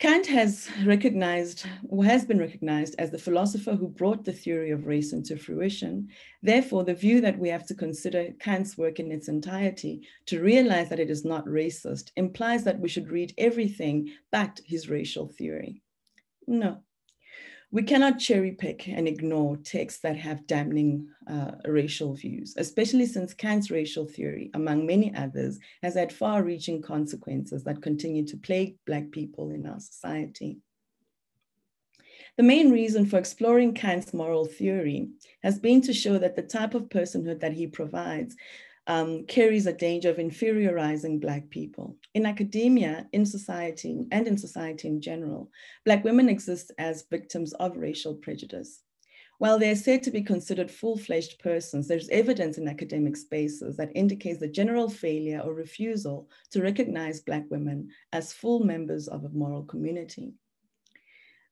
Kant has recognized, or has been recognized as the philosopher who brought the theory of race into fruition. Therefore, the view that we have to consider Kant's work in its entirety to realize that it is not racist implies that we should read everything but his racial theory. No, we cannot cherry pick and ignore texts that have damning uh, racial views, especially since Kant's racial theory, among many others, has had far-reaching consequences that continue to plague Black people in our society. The main reason for exploring Kant's moral theory has been to show that the type of personhood that he provides Um, carries a danger of inferiorizing Black people. In academia, in society, and in society in general, Black women exist as victims of racial prejudice. While they're said to be considered full-fledged persons, there's evidence in academic spaces that indicates the general failure or refusal to recognize Black women as full members of a moral community.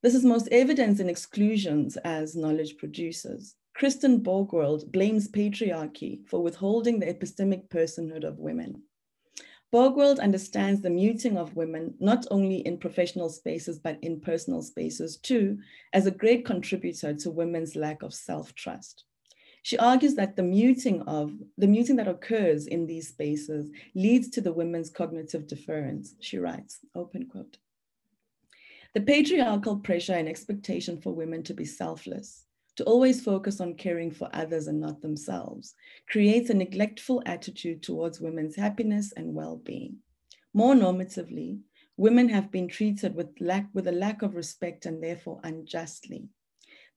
This is most evident in exclusions as knowledge producers. Kristen Borgwald blames patriarchy for withholding the epistemic personhood of women. Borgwald understands the muting of women, not only in professional spaces, but in personal spaces too, as a great contributor to women's lack of self-trust. She argues that the muting of, the muting that occurs in these spaces leads to the women's cognitive deference, she writes, open quote. The patriarchal pressure and expectation for women to be selfless, to always focus on caring for others and not themselves, creates a neglectful attitude towards women's happiness and well-being. More normatively, women have been treated with, lack, with a lack of respect and therefore unjustly.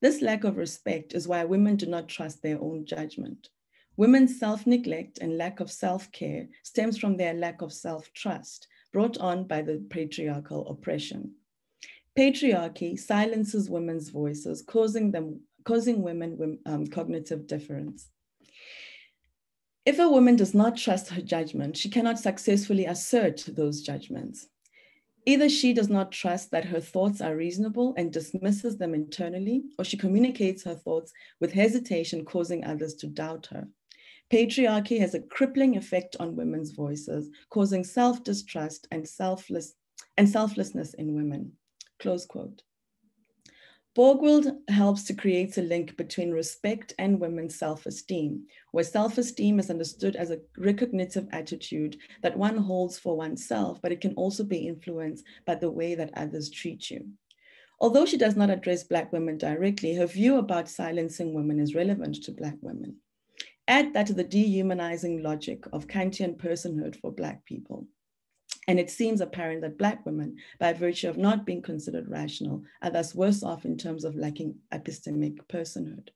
This lack of respect is why women do not trust their own judgment. Women's self-neglect and lack of self-care stems from their lack of self-trust, brought on by the patriarchal oppression. Patriarchy silences women's voices, causing them causing women um, cognitive deference. If a woman does not trust her judgment, she cannot successfully assert those judgments. Either she does not trust that her thoughts are reasonable and dismisses them internally, or she communicates her thoughts with hesitation, causing others to doubt her. Patriarchy has a crippling effect on women's voices, causing self-distrust and, selfless, and selflessness in women, close quote. Borgwald helps to create a link between respect and women's self-esteem, where self-esteem is understood as a recognitive attitude that one holds for oneself, but it can also be influenced by the way that others treat you. Although she does not address Black women directly, her view about silencing women is relevant to Black women. Add that to the dehumanizing logic of Kantian personhood for Black people, and it seems apparent that Black women, by virtue of not being considered rational, are thus worse off in terms of lacking epistemic personhood.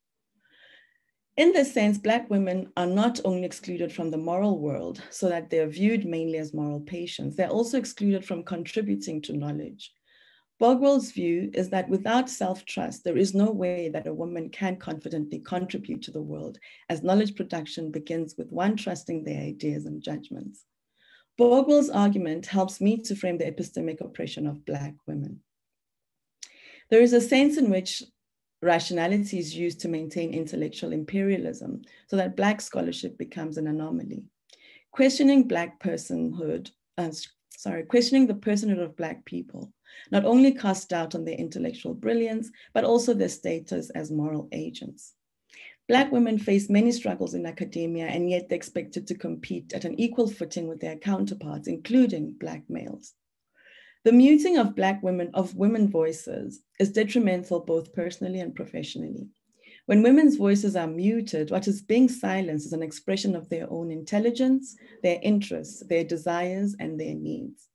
In this sense, Black women are not only excluded from the moral world, so that they are viewed mainly as moral patients, they're also excluded from contributing to knowledge. Borgwald's view is that without self-trust, there is no way that a woman can confidently contribute to the world, as knowledge production begins with one trusting their ideas and judgments. Borgwald's argument helps me to frame the epistemic oppression of Black women. There is a sense in which rationality is used to maintain intellectual imperialism so that Black scholarship becomes an anomaly. Questioning Black personhood, uh, sorry, questioning the personhood of Black people not only casts doubt on their intellectual brilliance, but also their status as moral agents. Black women face many struggles in academia, and yet they're expected to compete at an equal footing with their counterparts, including Black males. The muting of Black women, of women voices, is detrimental both personally and professionally. When women's voices are muted, what is being silenced is an expression of their own intelligence, their interests, their desires, and their needs.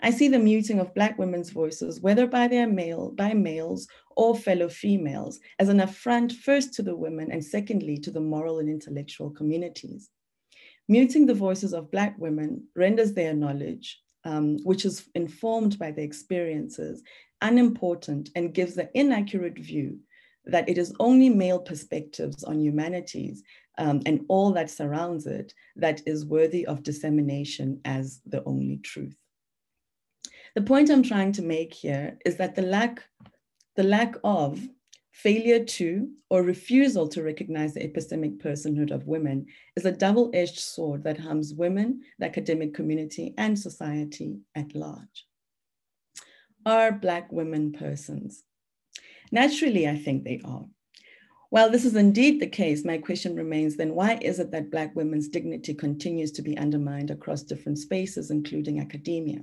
I see the muting of Black women's voices, whether by their male, by males or fellow females, as an affront first to the women and secondly to the moral and intellectual communities. Muting the voices of Black women renders their knowledge, um, which is informed by their experiences, unimportant and gives the inaccurate view that it is only male perspectives on humanities um, and all that surrounds it that is worthy of dissemination as the only truth. The point I'm trying to make here is that the lack, the lack of, failure to, or refusal to recognize the epistemic personhood of women is a double-edged sword that harms women, the academic community, and society at large. Are Black women persons? Naturally, I think they are. While this is indeed the case, my question remains then, why is it that Black women's dignity continues to be undermined across different spaces, including academia?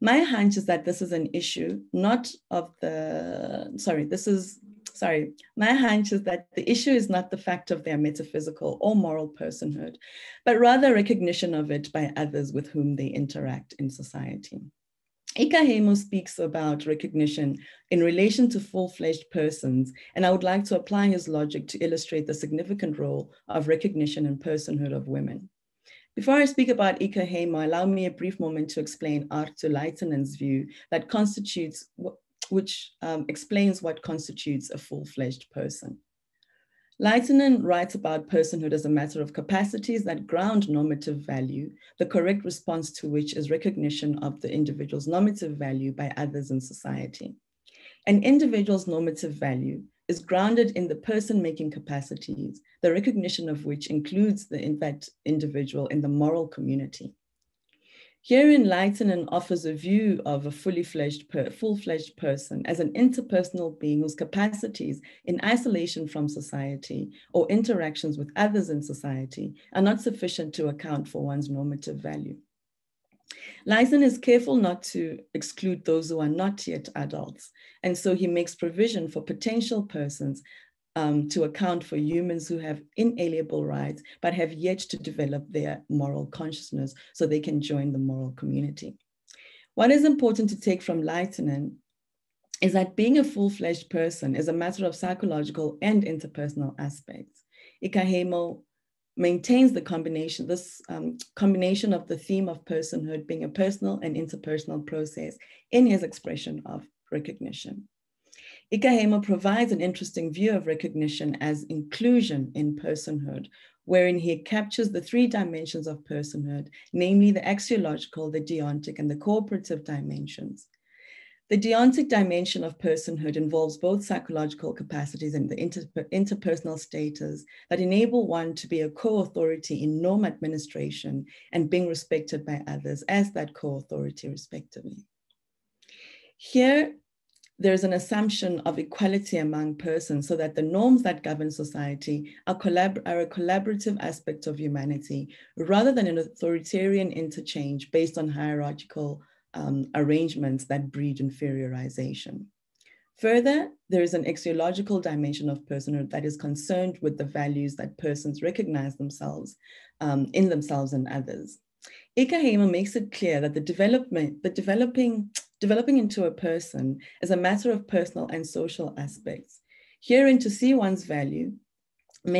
My hunch is that this is an issue, not of the, sorry, this is, sorry. My hunch is that the issue is not the fact of their metaphysical or moral personhood, but rather recognition of it by others with whom they interact in society. Ikäheimo speaks about recognition in relation to full-fledged persons, and I would like to apply his logic to illustrate the significant role of recognition and personhood of women. Before I speak about Ikäheimo, allow me a brief moment to explain Artur Leitinen's view that constitutes, which um, explains what constitutes a full-fledged person. Leitinen writes about personhood as a matter of capacities that ground normative value, the correct response to which is recognition of the individual's normative value by others in society. An individual's normative value is grounded in the person-making capacities, the recognition of which includes the in that individual in the moral community. Herein, Leitinen offers a view of a fully fledged, per, full-fledged person as an interpersonal being whose capacities in isolation from society or interactions with others in society are not sufficient to account for one's normative value. Leitinen is careful not to exclude those who are not yet adults, and so he makes provision for potential persons um, to account for humans who have inalienable rights but have yet to develop their moral consciousness so they can join the moral community. What is important to take from Leitinen is that being a full-fledged person is a matter of psychological and interpersonal aspects. Ikäheimo maintains the combination, this um, combination of the theme of personhood being a personal and interpersonal process in his expression of recognition. Ikäheimo provides an interesting view of recognition as inclusion in personhood, wherein he captures the three dimensions of personhood, namely the axiological, the deontic, and the cooperative dimensions. The deontic dimension of personhood involves both psychological capacities and the inter interpersonal status that enable one to be a co-authority in norm administration and being respected by others as that co-authority respectively. Here, there is an assumption of equality among persons so that the norms that govern society are, collab are a collaborative aspect of humanity rather than an authoritarian interchange based on hierarchical Um, arrangements that breed inferiorization. Further, there is an axiological dimension of personhood that is concerned with the values that persons recognize themselves um, in themselves and others. Ikäheimo makes it clear that the development, the developing, developing into a person is a matter of personal and social aspects. Herein, to see one's value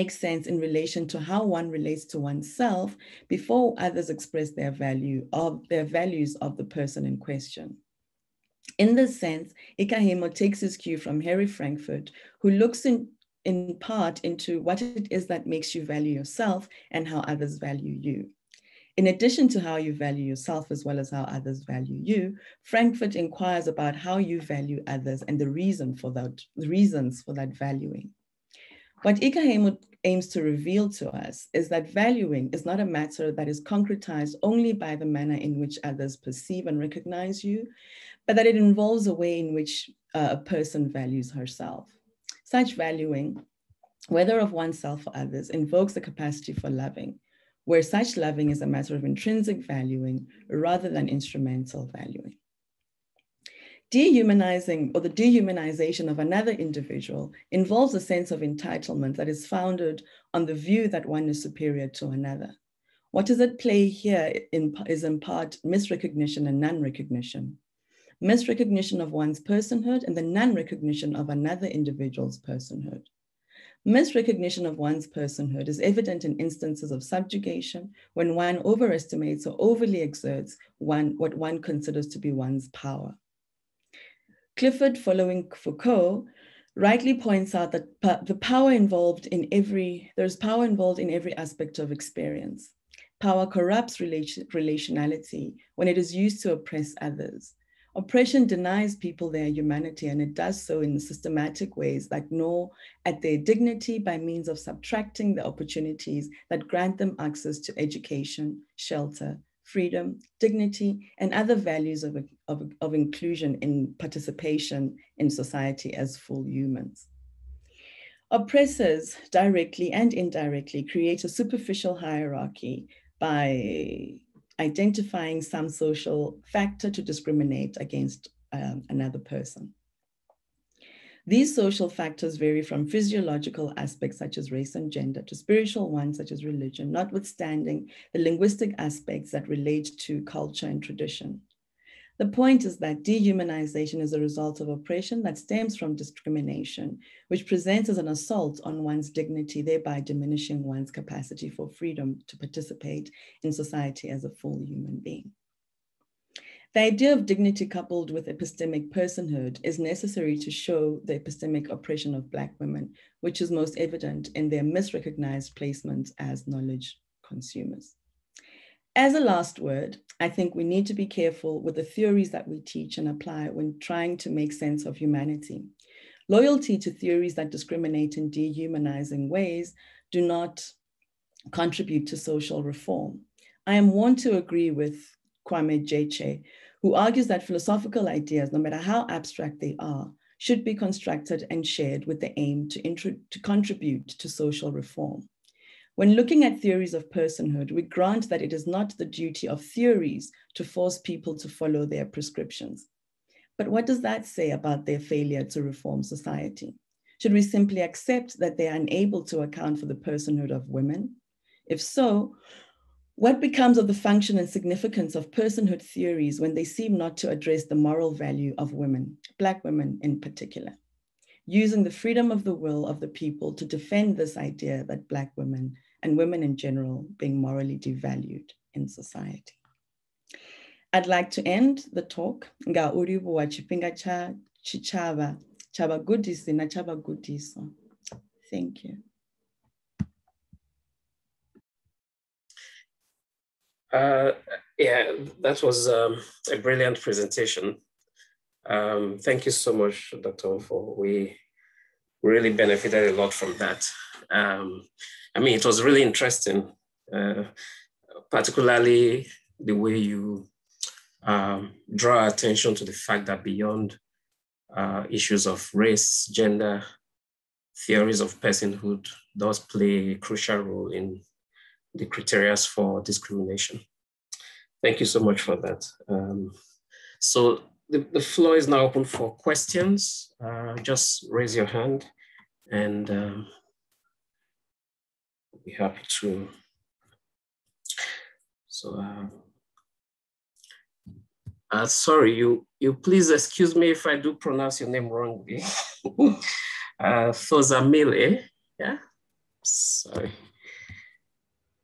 makes sense in relation to how one relates to oneself before others express their value of their values of the person in question. In this sense, Ikäheimo takes his cue from Harry Frankfurt, who looks in, in part into what it is that makes you value yourself and how others value you. In addition to how you value yourself as well as how others value you, Frankfurt inquires about how you value others and the reason for that, the reasons for that valuing. What Ikäheimo aims to reveal to us is that valuing is not a matter that is concretized only by the manner in which others perceive and recognize you, but that it involves a way in which uh, a person values herself. Such valuing, whether of oneself or others, invokes the capacity for loving, where such loving is a matter of intrinsic valuing rather than instrumental valuing. Dehumanizing or the dehumanization of another individual involves a sense of entitlement that is founded on the view that one is superior to another. What is at play here in, is in part misrecognition and non-recognition. Misrecognition of one's personhood and the non-recognition of another individual's personhood. Misrecognition of one's personhood is evident in instances of subjugation when one overestimates or overly exerts one, what one considers to be one's power. Clifford, following Foucault, rightly points out that pa the power involved in every, there's power involved in every aspect of experience. Power corrupts relation, relationality when it is used to oppress others. Oppression denies people their humanity, and it does so in systematic ways that gnaw at their dignity by means of subtracting the opportunities that grant them access to education, shelter, freedom, dignity, and other values of, of, of inclusion in participation in society as full humans. Oppressors, directly and indirectly, create a superficial hierarchy by identifying some social factor to discriminate against um, another person. These social factors vary from physiological aspects such as race and gender to spiritual ones such as religion, notwithstanding the linguistic aspects that relate to culture and tradition. The point is that dehumanization is a result of oppression that stems from discrimination, which presents as an assault on one's dignity, thereby diminishing one's capacity for freedom to participate in society as a full human being. The idea of dignity coupled with epistemic personhood is necessary to show the epistemic oppression of Black women, which is most evident in their misrecognized placement as knowledge consumers. As a last word, I think we need to be careful with the theories that we teach and apply when trying to make sense of humanity. Loyalty to theories that discriminate in dehumanizing ways do not contribute to social reform. I am wont to agree with Kwame Jeche, who argues that philosophical ideas, no matter how abstract they are, should be constructed and shared with the aim to, to contribute to social reform. When looking at theories of personhood, we grant that it is not the duty of theories to force people to follow their prescriptions. But what does that say about their failure to reform society? Should we simply accept that they are unable to account for the personhood of women? If so, what becomes of the function and significance of personhood theories when they seem not to address the moral value of women, Black women in particular? Using the freedom of the will of the people to defend this idea that Black women and women in general being morally devalued in society. I'd like to end the talk nga urivu wa chipinga cha chichava chavagudisi na chavagudiso. Thank you. Uh, yeah, that was um, a brilliant presentation. Um, thank you so much, Doctor Mpho. We really benefited a lot from that. Um, I mean, it was really interesting, uh, particularly the way you um, draw attention to the fact that beyond uh, issues of race, gender, theories of personhood does play a crucial role in the criteria for discrimination. Thank you so much for that. Um, so the, the floor is now open for questions. Uh, just raise your hand and um, we'll be happy to. So, uh, uh, sorry, you, you please excuse me if I do pronounce your name wrongly. uh, Motsamai, yeah? Sorry.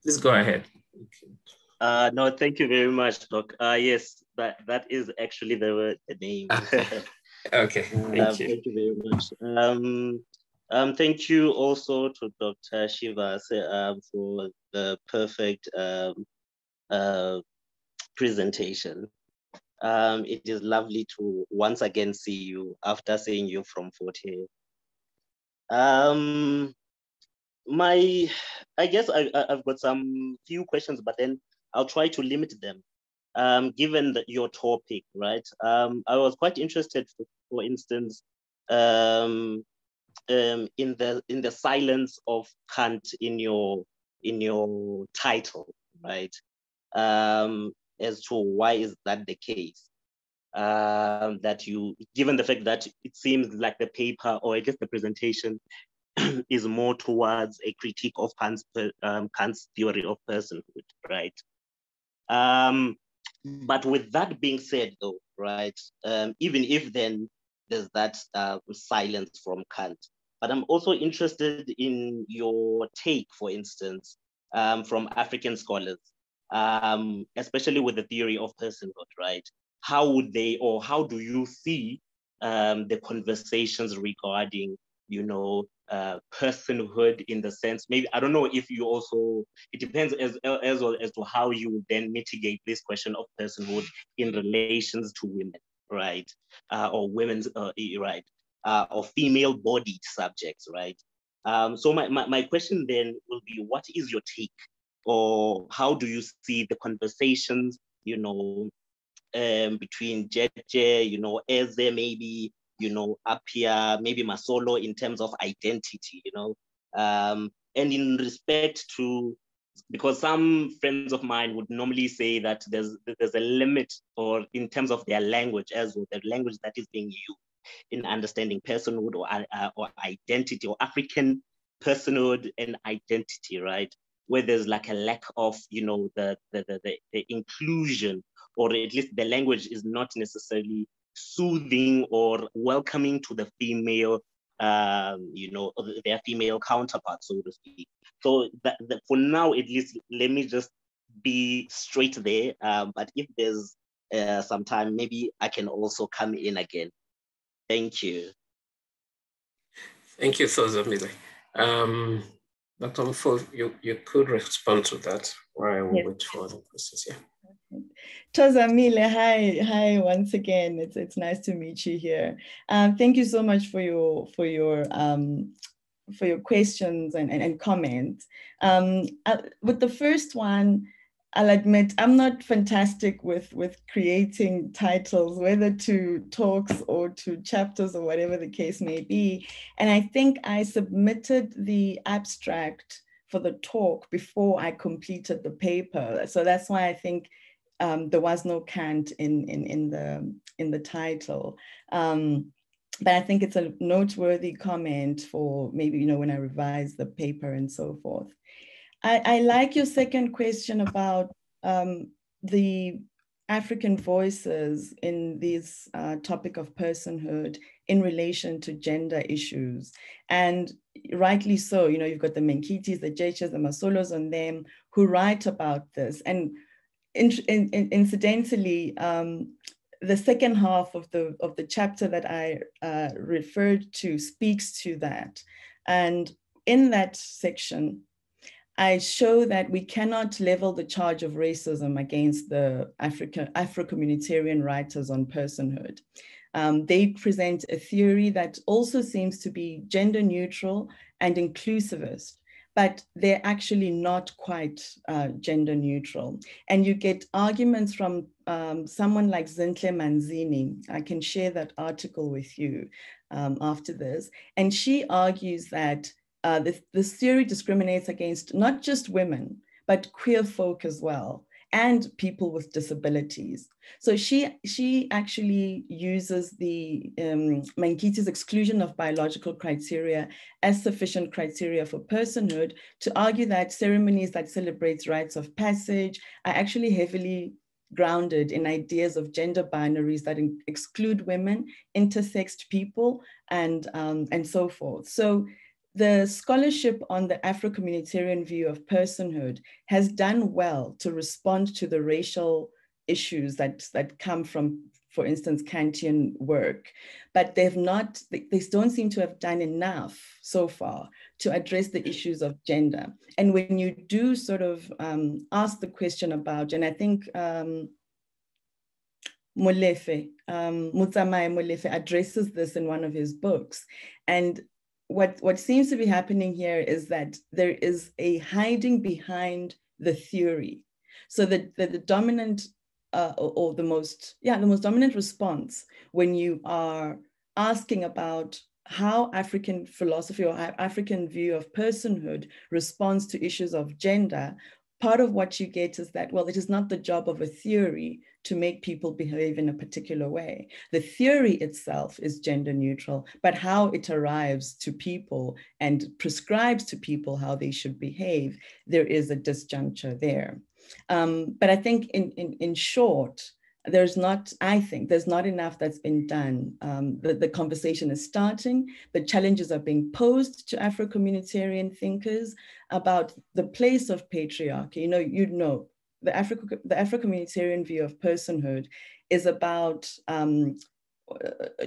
Please go ahead. Okay. Uh, no, thank you very much, Doc. Uh, yes, that, that is actually the, the name. Okay, thank, um, you. Thank you very much. Um, um, thank you also to Doctor Tshivhase um, for the perfect um, uh, presentation. Um, it is lovely to once again see you after seeing you from Fort Hare. Um, My, I guess I, I've got some few questions, but then I'll try to limit them, um, given the, your topic, right? Um, I was quite interested, for, for instance, um, um, in the in the silence of Kant in your in your title, right? Um, as to why is that the case? um, that you, given the fact that it seems like the paper, or I guess the presentation, is more towards a critique of Kant's, um, Kant's theory of personhood, right? Um, but with that being said, though, right, um, even if then there's that uh, silence from Kant, but I'm also interested in your take, for instance, um, from African scholars, um, especially with the theory of personhood, right? How would they, or how do you see um, the conversations regarding, you know, Uh, personhood in the sense, maybe, I don't know if you also, it depends as, as well as to how you would then mitigate this question of personhood in relations to women, right? Uh, or women's, uh, right? Uh, or female bodied subjects, right? Um, so my, my, my question then will be, what is your take? Or how do you see the conversations, you know, um, between Jeche, you know, Eze maybe, you know, up here, maybe Masolo, in terms of identity, you know, um, and in respect to, because some friends of mine would normally say that there's there's a limit, or in terms of their language as well, the language that is being used in understanding personhood or uh, or identity, or African personhood and identity, right? Where there's like a lack of, you know, the the the, the, the inclusion, or at least the language is not necessarily soothing or welcoming to the female, um, you know, their female counterparts, so to speak. So that, that for now, at least, let me just be straight there. Uh, but if there's uh, some time, maybe I can also come in again. Thank you. Thank you, Thozamile. Um, Doctor Mpho, you, you could respond to that while we yes. wait for the questions. Yeah. Thozamile, hi, hi once again. It's it's nice to meet you here. Um, thank you so much for your for your um, for your questions and and, and comments. Um, I, with the first one, I'll admit I'm not fantastic with with creating titles, whether to talks or to chapters or whatever the case may be. And I think I submitted the abstract for the talk before I completed the paper, so that's why I think um, there was no Kant in in in the in the title. Um, but I think it's a noteworthy comment for maybe, you know, when I revise the paper and so forth. I, I like your second question about um, the African voices in this uh, topic of personhood in relation to gender issues, and rightly so. You know, you've got the Menkitis, the Jeches, the Masolos on them who write about this. And in, in, in, incidentally, um, the second half of the of the chapter that I uh, referred to speaks to that. And in that section, I show that we cannot level the charge of racism against the African Afro-communitarian writers on personhood. Um, they present a theory that also seems to be gender neutral and inclusivist, but they're actually not quite uh, gender neutral. And you get arguments from um, someone like Zinhle Manzini. I can share that article with you um, after this. And she argues that Uh, this, this theory discriminates against not just women, but queer folk as well, and people with disabilities. So she, she actually uses the um, Mankiti's exclusion of biological criteria as sufficient criteria for personhood to argue that ceremonies that celebrate rites of passage are actually heavily grounded in ideas of gender binaries that in, exclude women, intersexed people, and, um, and so forth. So the scholarship on the Afro-communitarian view of personhood has done well to respond to the racial issues that, that come from, for instance, Kantian work, but they've not, they, they don't seem to have done enough so far to address the issues of gender. And when you do sort of um, ask the question about, and I think um, Molefe, um, Motsamai Molefe addresses this in one of his books, and What, what seems to be happening here is that there is a hiding behind the theory. So that the, the dominant uh, or, or the most, yeah, the most dominant response when you are asking about how African philosophy or African view of personhood responds to issues of gender part of what you get is that, well, it is not the job of a theory to make people behave in a particular way. The theory itself is gender neutral, but how it arrives to people and prescribes to people how they should behave, there is a disjuncture there. Um, but I think in, in, in short, there's not, I think, there's not enough that's been done. Um, the, the conversation is starting. The challenges are being posed to Afro-communitarian thinkers about the place of patriarchy. You know, you'd know the Afro- the Afro-communitarian view of personhood is about um,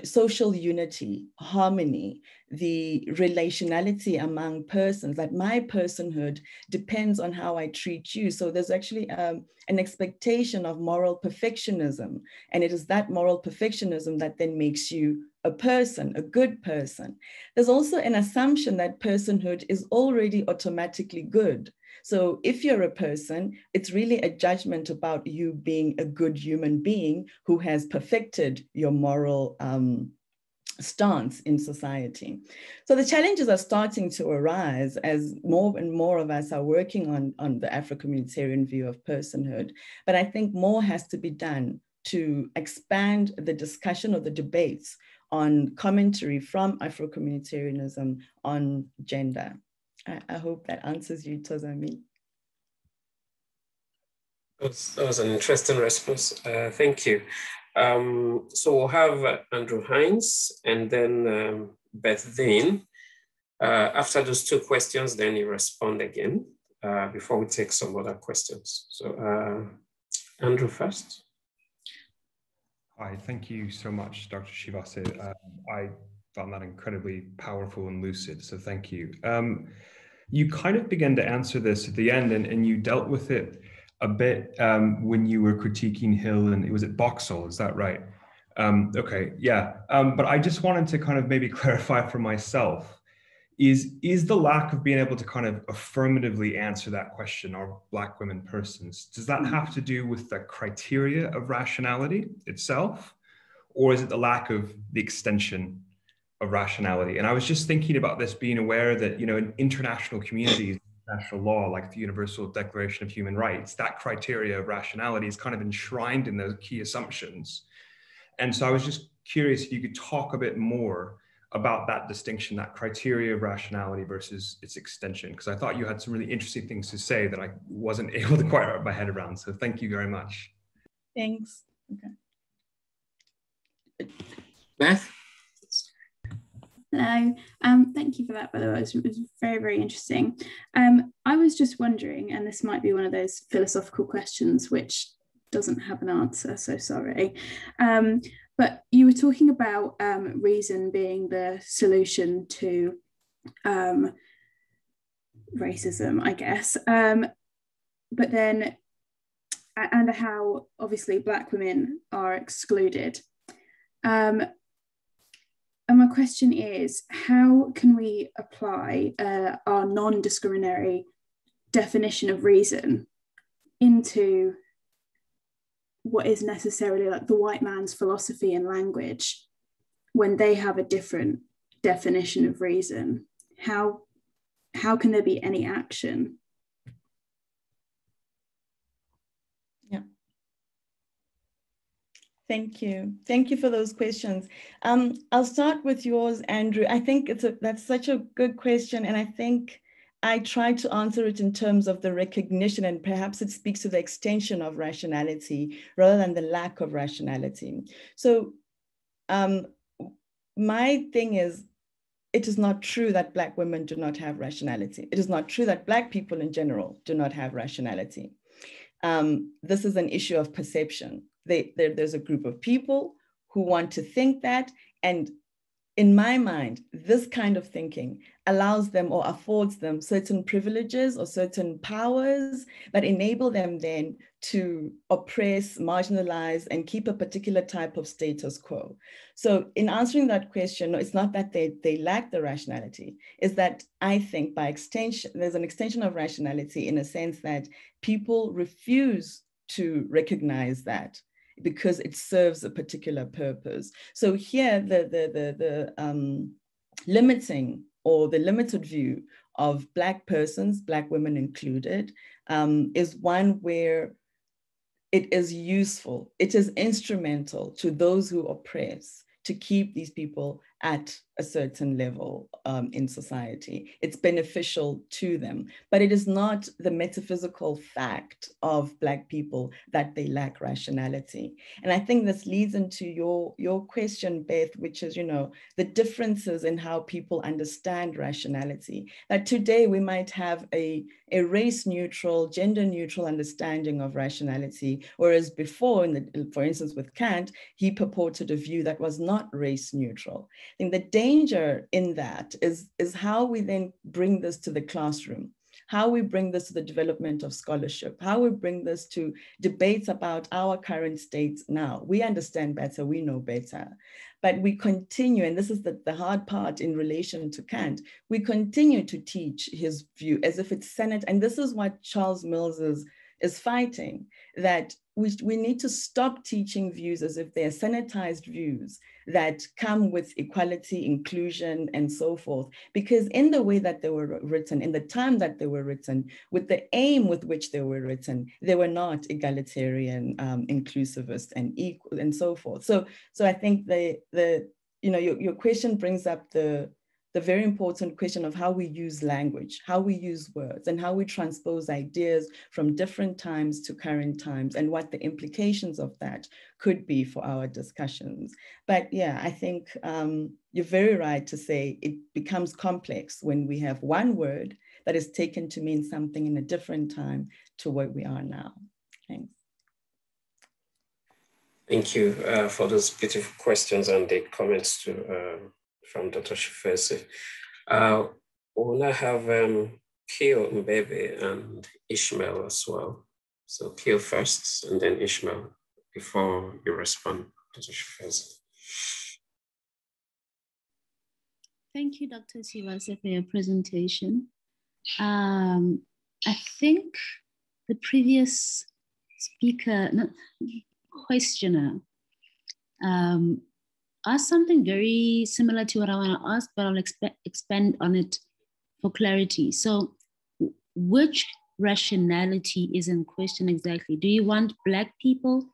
social unity, harmony, the relationality among persons, that my personhood depends on how I treat you. So there's actually um, an expectation of moral perfectionism. And it is that moral perfectionism that then makes you a person, a good person. There's also an assumption that personhood is already automatically good. So if you're a person, it's really a judgment about you being a good human being who has perfected your moral um, stance in society. So the challenges are starting to arise as more and more of us are working on, on the Afro-communitarian view of personhood. But I think more has to be done to expand the discussion or the debates on commentary from Afro-communitarianism on gender. I hope that answers you, Tozami. That was an interesting response. Uh, thank you. Um, so we'll have uh, Andrew Hines and then um, Beth Dean. Uh, after those two questions, then you respond again uh, before we take some other questions. So uh, Andrew first. Hi, thank you so much, Doctor Tshivhase. Uh, I found that incredibly powerful and lucid, so thank you. Um, you kind of began to answer this at the end, and, and you dealt with it a bit um, when you were critiquing Hill, and it was at Boxill, is that right? Um, okay, yeah, um, but I just wanted to kind of maybe clarify for myself, is, is the lack of being able to kind of affirmatively answer that question, are Black women persons, does that have to do with the criteria of rationality itself, or is it the lack of the extension of rationality? And I was just thinking about this, being aware that, you know, in international communities, international law, like the Universal Declaration of Human Rights, that criteria of rationality is kind of enshrined in those key assumptions. And so I was just curious if you could talk a bit more about that distinction, that criteria of rationality versus its extension, because I thought you had some really interesting things to say that I wasn't able to quite wrap my head around. So thank you very much. Thanks. Okay. Beth? Hello, um, thank you for that, by the way, it was very, very interesting. Um, I was just wondering, and this might be one of those philosophical questions which doesn't have an answer, so sorry, um, but you were talking about um, reason being the solution to um, racism, I guess, um, but then, and how obviously Black women are excluded. Um, And my question is, how can we apply uh, our non-discriminatory definition of reason into what is necessarily like the white man's philosophy and language when they have a different definition of reason? How, how can there be any action? Thank you. Thank you for those questions. Um, I'll start with yours, Andrew. I think it's a, that's such a good question. And I think I tried to answer it in terms of the recognition, and perhaps it speaks to the extension of rationality rather than the lack of rationality. So um, my thing is, it is not true that Black women do not have rationality. It is not true that Black people in general do not have rationality. Um, this is an issue of perception. They, there's a group of people who want to think that, and in my mind, this kind of thinking allows them or affords them certain privileges or certain powers that enable them then to oppress, marginalize, and keep a particular type of status quo. So in answering that question, no, it's not that they, they lack the rationality, it's that I think by extension, there's an extension of rationality in a sense that people refuse to recognize that, because it serves a particular purpose. So here, the, the, the, the um, limiting or the limited view of Black persons, Black women included, um, is one where it is useful, it is instrumental to those who oppress to keep these people at a certain level um, in society. It's beneficial to them, but it is not the metaphysical fact of Black people that they lack rationality. And I think this leads into your, your question, Beth, which is, you know, the differences in how people understand rationality. That today we might have a, a race-neutral, gender-neutral understanding of rationality, whereas before, in the, for instance, with Kant, he purported a view that was not race-neutral. I think the danger in that is, is how we then bring this to the classroom, how we bring this to the development of scholarship, how we bring this to debates about our current states now. We understand better, we know better, but we continue, and this is the, the hard part in relation to Kant, we continue to teach his view as if it's Senate, and this is what Charles Mills is, is fighting, that we, we need to stop teaching views as if they're sanitized views that come with equality, inclusion, and so forth, because in the way that they were written, in the time that they were written, with the aim with which they were written, they were not egalitarian, um, inclusivist, and equal, and so forth. So, so I think the, the you know, your, your question brings up the, the very important question of how we use language, how we use words, and how we transpose ideas from different times to current times, and what the implications of that could be for our discussions. But yeah, I think um, you're very right to say it becomes complex when we have one word that is taken to mean something in a different time to what we are now. Thanks. Thank you uh, for those beautiful questions and the comments to um... from Doctor Tshivhase. Uh, we'll now have um, Keo Mbebe and Ishmael as well. So Keo first and then Ishmael before you respond, Doctor Tshivhase. Thank you, Doctor Tshivhase, for your presentation. Um, I think the previous speaker, no, questioner, um, asked something very similar to what I want to ask, but I'll exp expand on it for clarity. So which rationality is in question exactly? Do you want Black people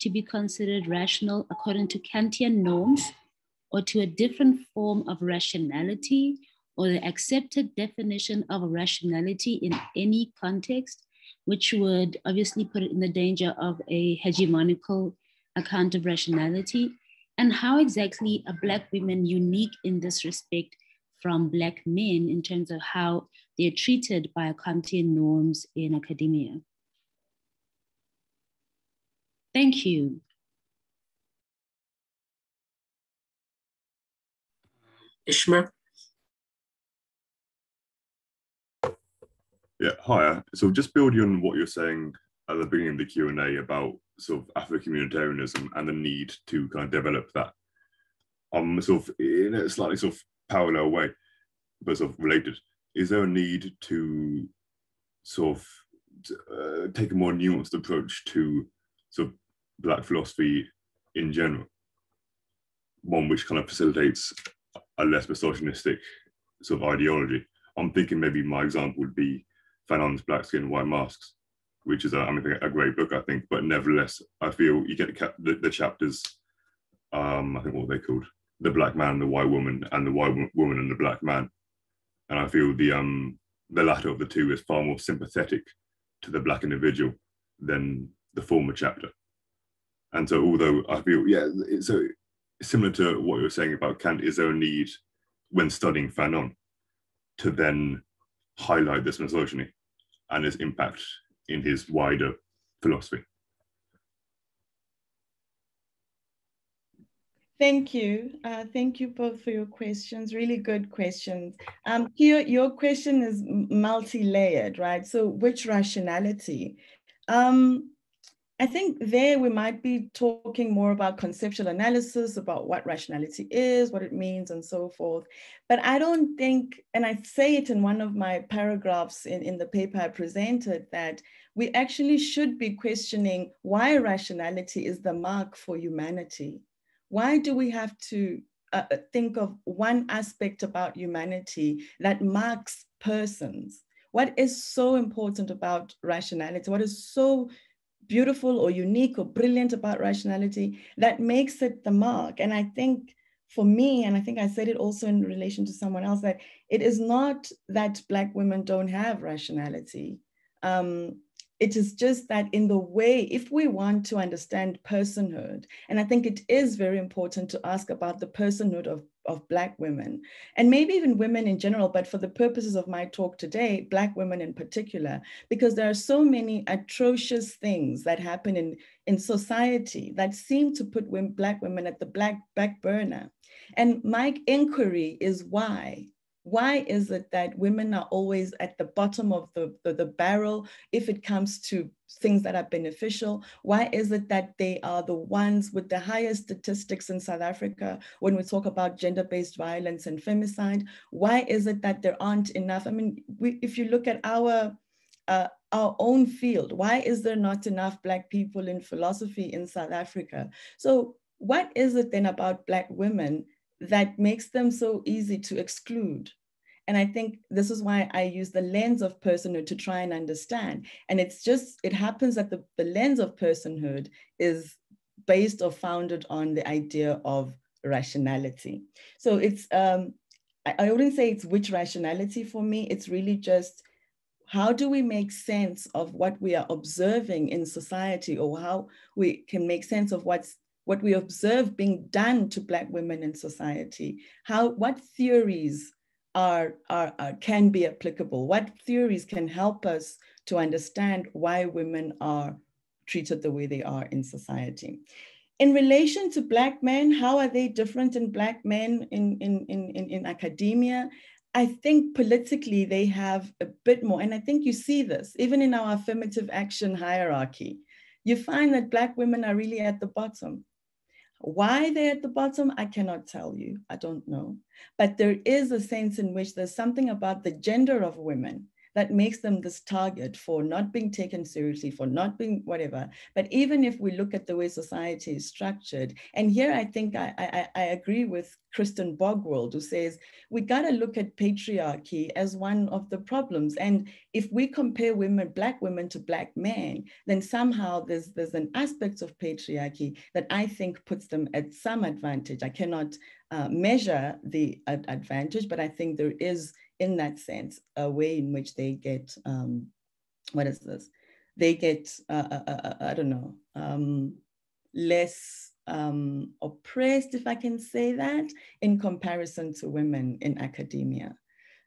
to be considered rational according to Kantian norms, or to a different form of rationality, or the accepted definition of rationality in any context, which would obviously put it in the danger of a hegemonical account of rationality? And how exactly are Black women unique in this respect from Black men in terms of how they're treated by Kantian norms in academia? Thank you. Ishmael? Yeah, hi. So just building on what you're saying at the beginning of the Q and A about sort of Afro-communitarianism and the need to kind of develop that um sort of in a slightly sort of parallel way but sort of related, is there a need to sort of uh, take a more nuanced approach to sort of Black philosophy in general, one which kind of facilitates a less misogynistic sort of ideology? I'm thinking maybe my example would be Fanon's Black Skin, White Masks, which is a, I mean, a great book, I think, but nevertheless, I feel you get the, the chapters, um, I think what are they called? The Black Man, the White Woman, and the White Woman and the Black Man. And I feel the, um, the latter of the two is far more sympathetic to the Black individual than the former chapter. And so although I feel, yeah, it's so similar to what you were saying about Kant, is there a need when studying Fanon to then highlight this misogyny and its impact in his wider philosophy? Thank you. Uh, thank you both for your questions. Really good questions. Um, here, your question is multi-layered, right? So which rationality? Um, I think there we might be talking more about conceptual analysis, about what rationality is, what it means, and so forth. But I don't think, and I say it in one of my paragraphs in, in the paper I presented, that we actually should be questioning why rationality is the mark for humanity. Why do we have to uh, think of one aspect about humanity that marks persons. What is so important about rationality? What is so beautiful or unique or brilliant about rationality that makes it the mark? And I think for me, and I think I said it also in relation to someone else, that it is not that Black women don't have rationality. Um, it is just that in the way, if we want to understand personhood, and I think it is very important to ask about the personhood of of Black women, and maybe even women in general, but for the purposes of my talk today, Black women in particular, because there are so many atrocious things that happen in, in society that seem to put women, Black women at the black back burner. And my inquiry is why? Why is it that women are always at the bottom of the, the, the barrel if it comes to things that are beneficial? Why is it that they are the ones with the highest statistics in South Africa when we talk about gender-based violence and femicide? Why is it that there aren't enough? I mean, we, if you look at our, uh, our own field, why is there not enough Black people in philosophy in South Africa? So what is it then about Black women that makes them so easy to exclude? And I think this is why I use the lens of personhood to try and understand. And it's just, it happens that the, the lens of personhood is based or founded on the idea of rationality. So it's, um, I, I wouldn't say it's which rationality for me, it's really just how do we make sense of what we are observing in society, or how we can make sense of what's what we observe being done to Black women in society. How, what theories are, are, are, can be applicable? What theories can help us to understand why women are treated the way they are in society? In relation to Black men, how are they different in Black men in, in, in, in, in academia? I think politically they have a bit more, and I think you see this, even in our affirmative action hierarchy, you find that Black women are really at the bottom. Why they're at the bottom, I cannot tell you, I don't know. But there is a sense in which there's something about the gender of women that makes them this target for not being taken seriously, for not being whatever. But even if we look at the way society is structured, and here I think I, I, I agree with Kristen Borgwald, who says, we gotta look at patriarchy as one of the problems. And if we compare women, Black women to Black men, then somehow there's, there's an aspect of patriarchy that I think puts them at some advantage. I cannot uh, measure the ad advantage, but I think there is, in that sense, a way in which they get, um, what is this? They get, uh, uh, uh, I don't know, um, less um, oppressed, if I can say that, in comparison to women in academia.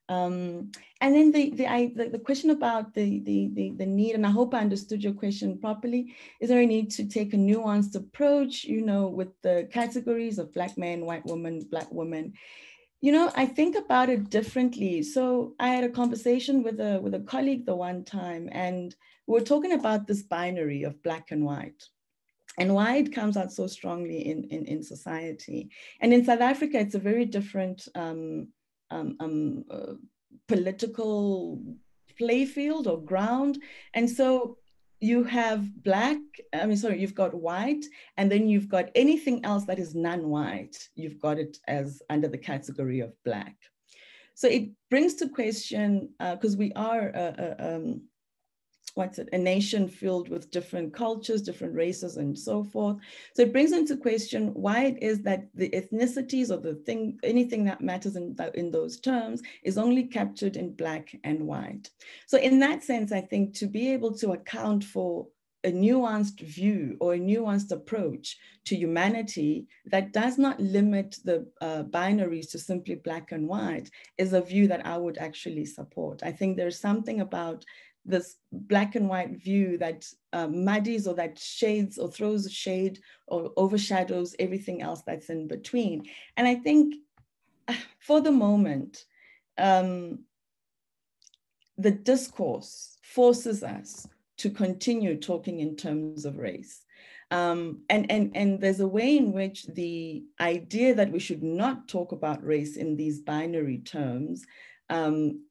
Um, and then the, the, I, the, the question about the, the, the, the need, and I hope I understood your question properly, is there a need to take a nuanced approach, you know, with the categories of Black man, white woman, Black woman? You know, I think about it differently. So I had a conversation with a, with a colleague the one time, and we were talking about this binary of black and white and why it comes out so strongly in, in, in society. And in South Africa, it's a very different um, um, um, uh, political playfield or ground. And so you have black, I mean, sorry, you've got white, and then you've got anything else that is non-white. You've got it as under the category of black. So it brings to question, because uh, we are a, a, um, what's it, a nation filled with different cultures, different races, and so forth. So it brings into question why it is that the ethnicities or the thing, anything that matters in, in those terms is only captured in black and white. So in that sense, I think to be able to account for a nuanced view or a nuanced approach to humanity that does not limit the uh, binaries to simply black and white is a view that I would actually support. I think there's something about this black and white view that uh, muddies or that shades or throws shade or overshadows everything else that's in between. And I think for the moment, um, the discourse forces us to continue talking in terms of race. Um, and, and, and there's a way in which the idea that we should not talk about race in these binary terms um,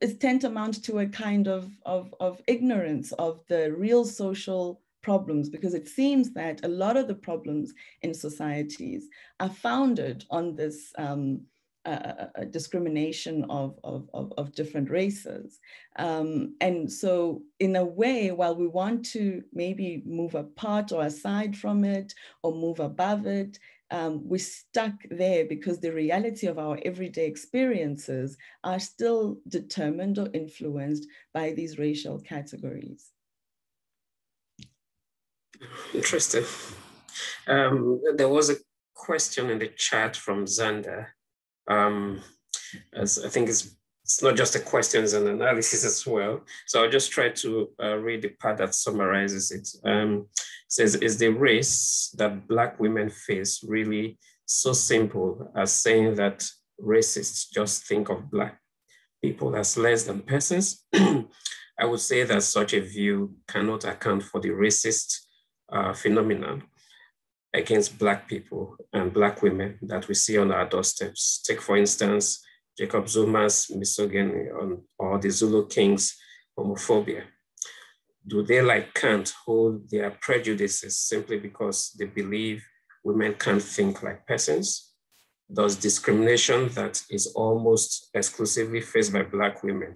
is tantamount to a kind of, of, of ignorance of the real social problems, because it seems that a lot of the problems in societies are founded on this um, uh, a discrimination of, of, of, of different races. Um, and so in a way, while we want to maybe move apart or aside from it or move above it, um, we're stuck there because the reality of our everyday experiences are still determined or influenced by these racial categories. Interesting. Um, there was a question in the chat from Zander. Um, as I think it's, it's not just a questions and analysis as well. So I'll just try to uh, read the part that summarizes it. Um, it says, is the race that Black women face really so simple as saying that racists just think of Black people as less than persons? I would say that such a view cannot account for the racist uh, phenomenon against Black people and Black women that we see on our doorsteps. Take, for instance, Jacob Zuma's misogyny or the Zulu King's homophobia. Do they, like Kant, hold their prejudices simply because they believe women can't think like persons? Does discrimination that is almost exclusively faced by Black women,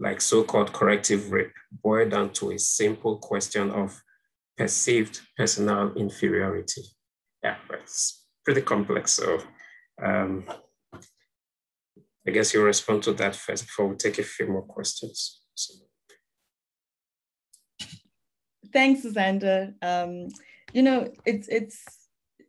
like so-called corrective rape, boil down to a simple question of perceived personal inferiority? Yeah, but it's pretty complex. So um, I guess you'll respond to that first before we take a few more questions. So. Thanks, Zander. Um, you know, it's, it's,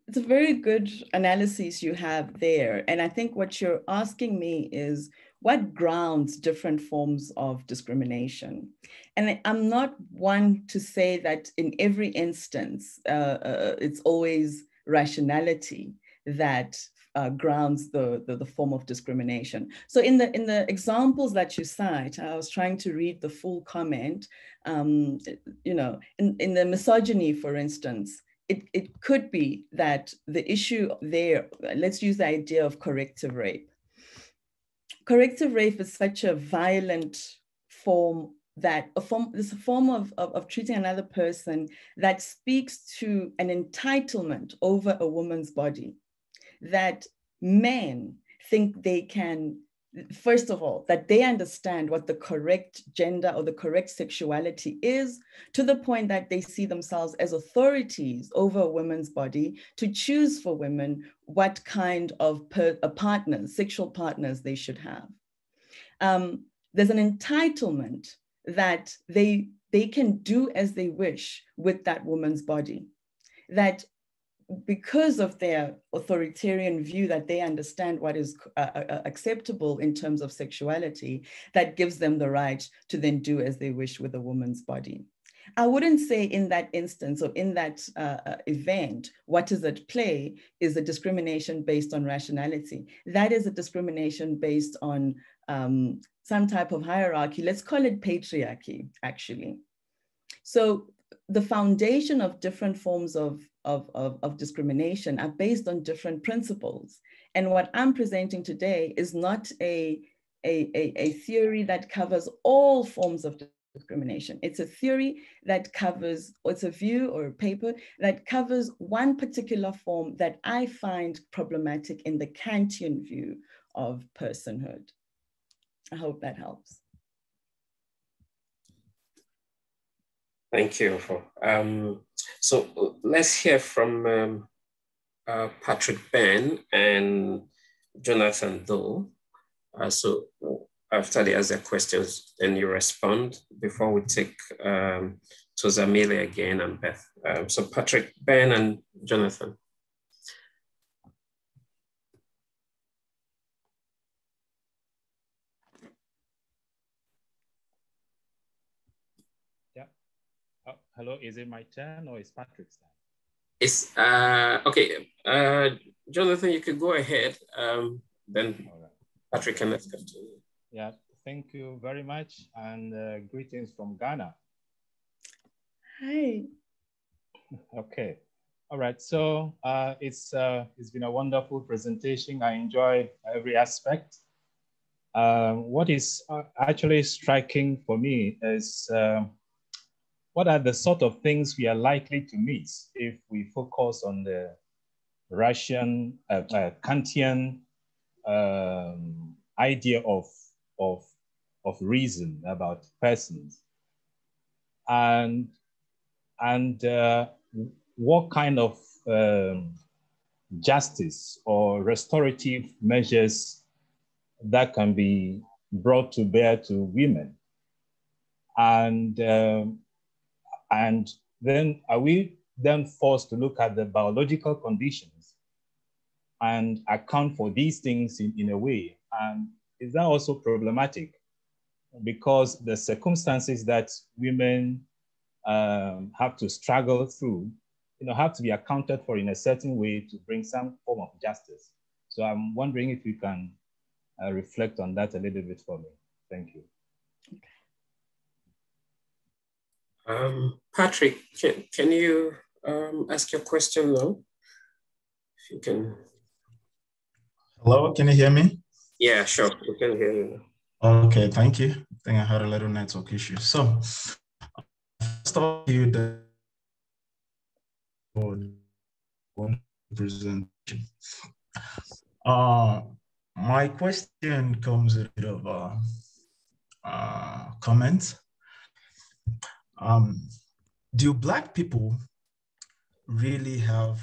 it's a very good analysis you have there. And I think what you're asking me is, what grounds different forms of discrimination? And I'm not one to say that in every instance, uh, uh, it's always rationality that uh, grounds the, the, the form of discrimination. So in the, in the examples that you cite, I was trying to read the full comment, um, you know, in, in the misogyny, for instance, it, it could be that the issue there, let's use the idea of corrective rape. Corrective rape is such a violent form that a form, it's a form of, of, of treating another person that speaks to an entitlement over a woman's body, that men think they can, first of all, that they understand what the correct gender or the correct sexuality is, to the point that they see themselves as authorities over a woman's body to choose for women what kind of per, a partner, sexual partners they should have. Um, there's an entitlement that they, they can do as they wish with that woman's body, that because of their authoritarian view that they understand what is uh, acceptable in terms of sexuality, that gives them the right to then do as they wish with a woman's body. I wouldn't say in that instance or in that uh, event, what is at play is a discrimination based on rationality. That is a discrimination based on um, some type of hierarchy. Let's call it patriarchy, actually. So the foundation of different forms of Of, of, of discrimination are based on different principles. And what I'm presenting today is not a, a, a, a theory that covers all forms of discrimination. It's a theory that covers, or it's a view or a paper that covers one particular form that I find problematic in the Kantian view of personhood. I hope that helps. Thank you. Um, so let's hear from um, uh, Patrick Ben and Jonathan Doe. Uh, so after they ask their questions, then you respond before we take um, to Zamile again and Beth. Um, so Patrick Ben and Jonathan. Hello, is it my turn or is Patrick's turn? It's, uh, okay. Uh, Jonathan, you can go ahead. Um, then right. Patrick can let's continue. Yeah, thank you very much. And uh, greetings from Ghana. Hi. Okay. All right, so uh, it's, uh, it's been a wonderful presentation. I enjoy every aspect. Uh, what is actually striking for me is, uh, what are the sort of things we are likely to miss if we focus on the Russian, uh, uh, Kantian um, idea of, of, of reason about persons, and, and uh, what kind of um, justice or restorative measures that can be brought to bear to women. And, um, and then are we then forced to look at the biological conditions and account for these things in, in a way? And is that also problematic? Because the circumstances that women um, have to struggle through, you know, have to be accounted for in a certain way to bring some form of justice. So I'm wondering if you can uh, reflect on that a little bit for me. Thank you. Okay. Um, Patrick, can, can you um, ask your question now? If you can. Hello, can you hear me? Yeah, sure, we can hear you now. Okay, thank you. I think I had a little network issue. So, first of all, you the one presentation. Uh, my question comes a bit of a uh, comment. Um, do Black people really have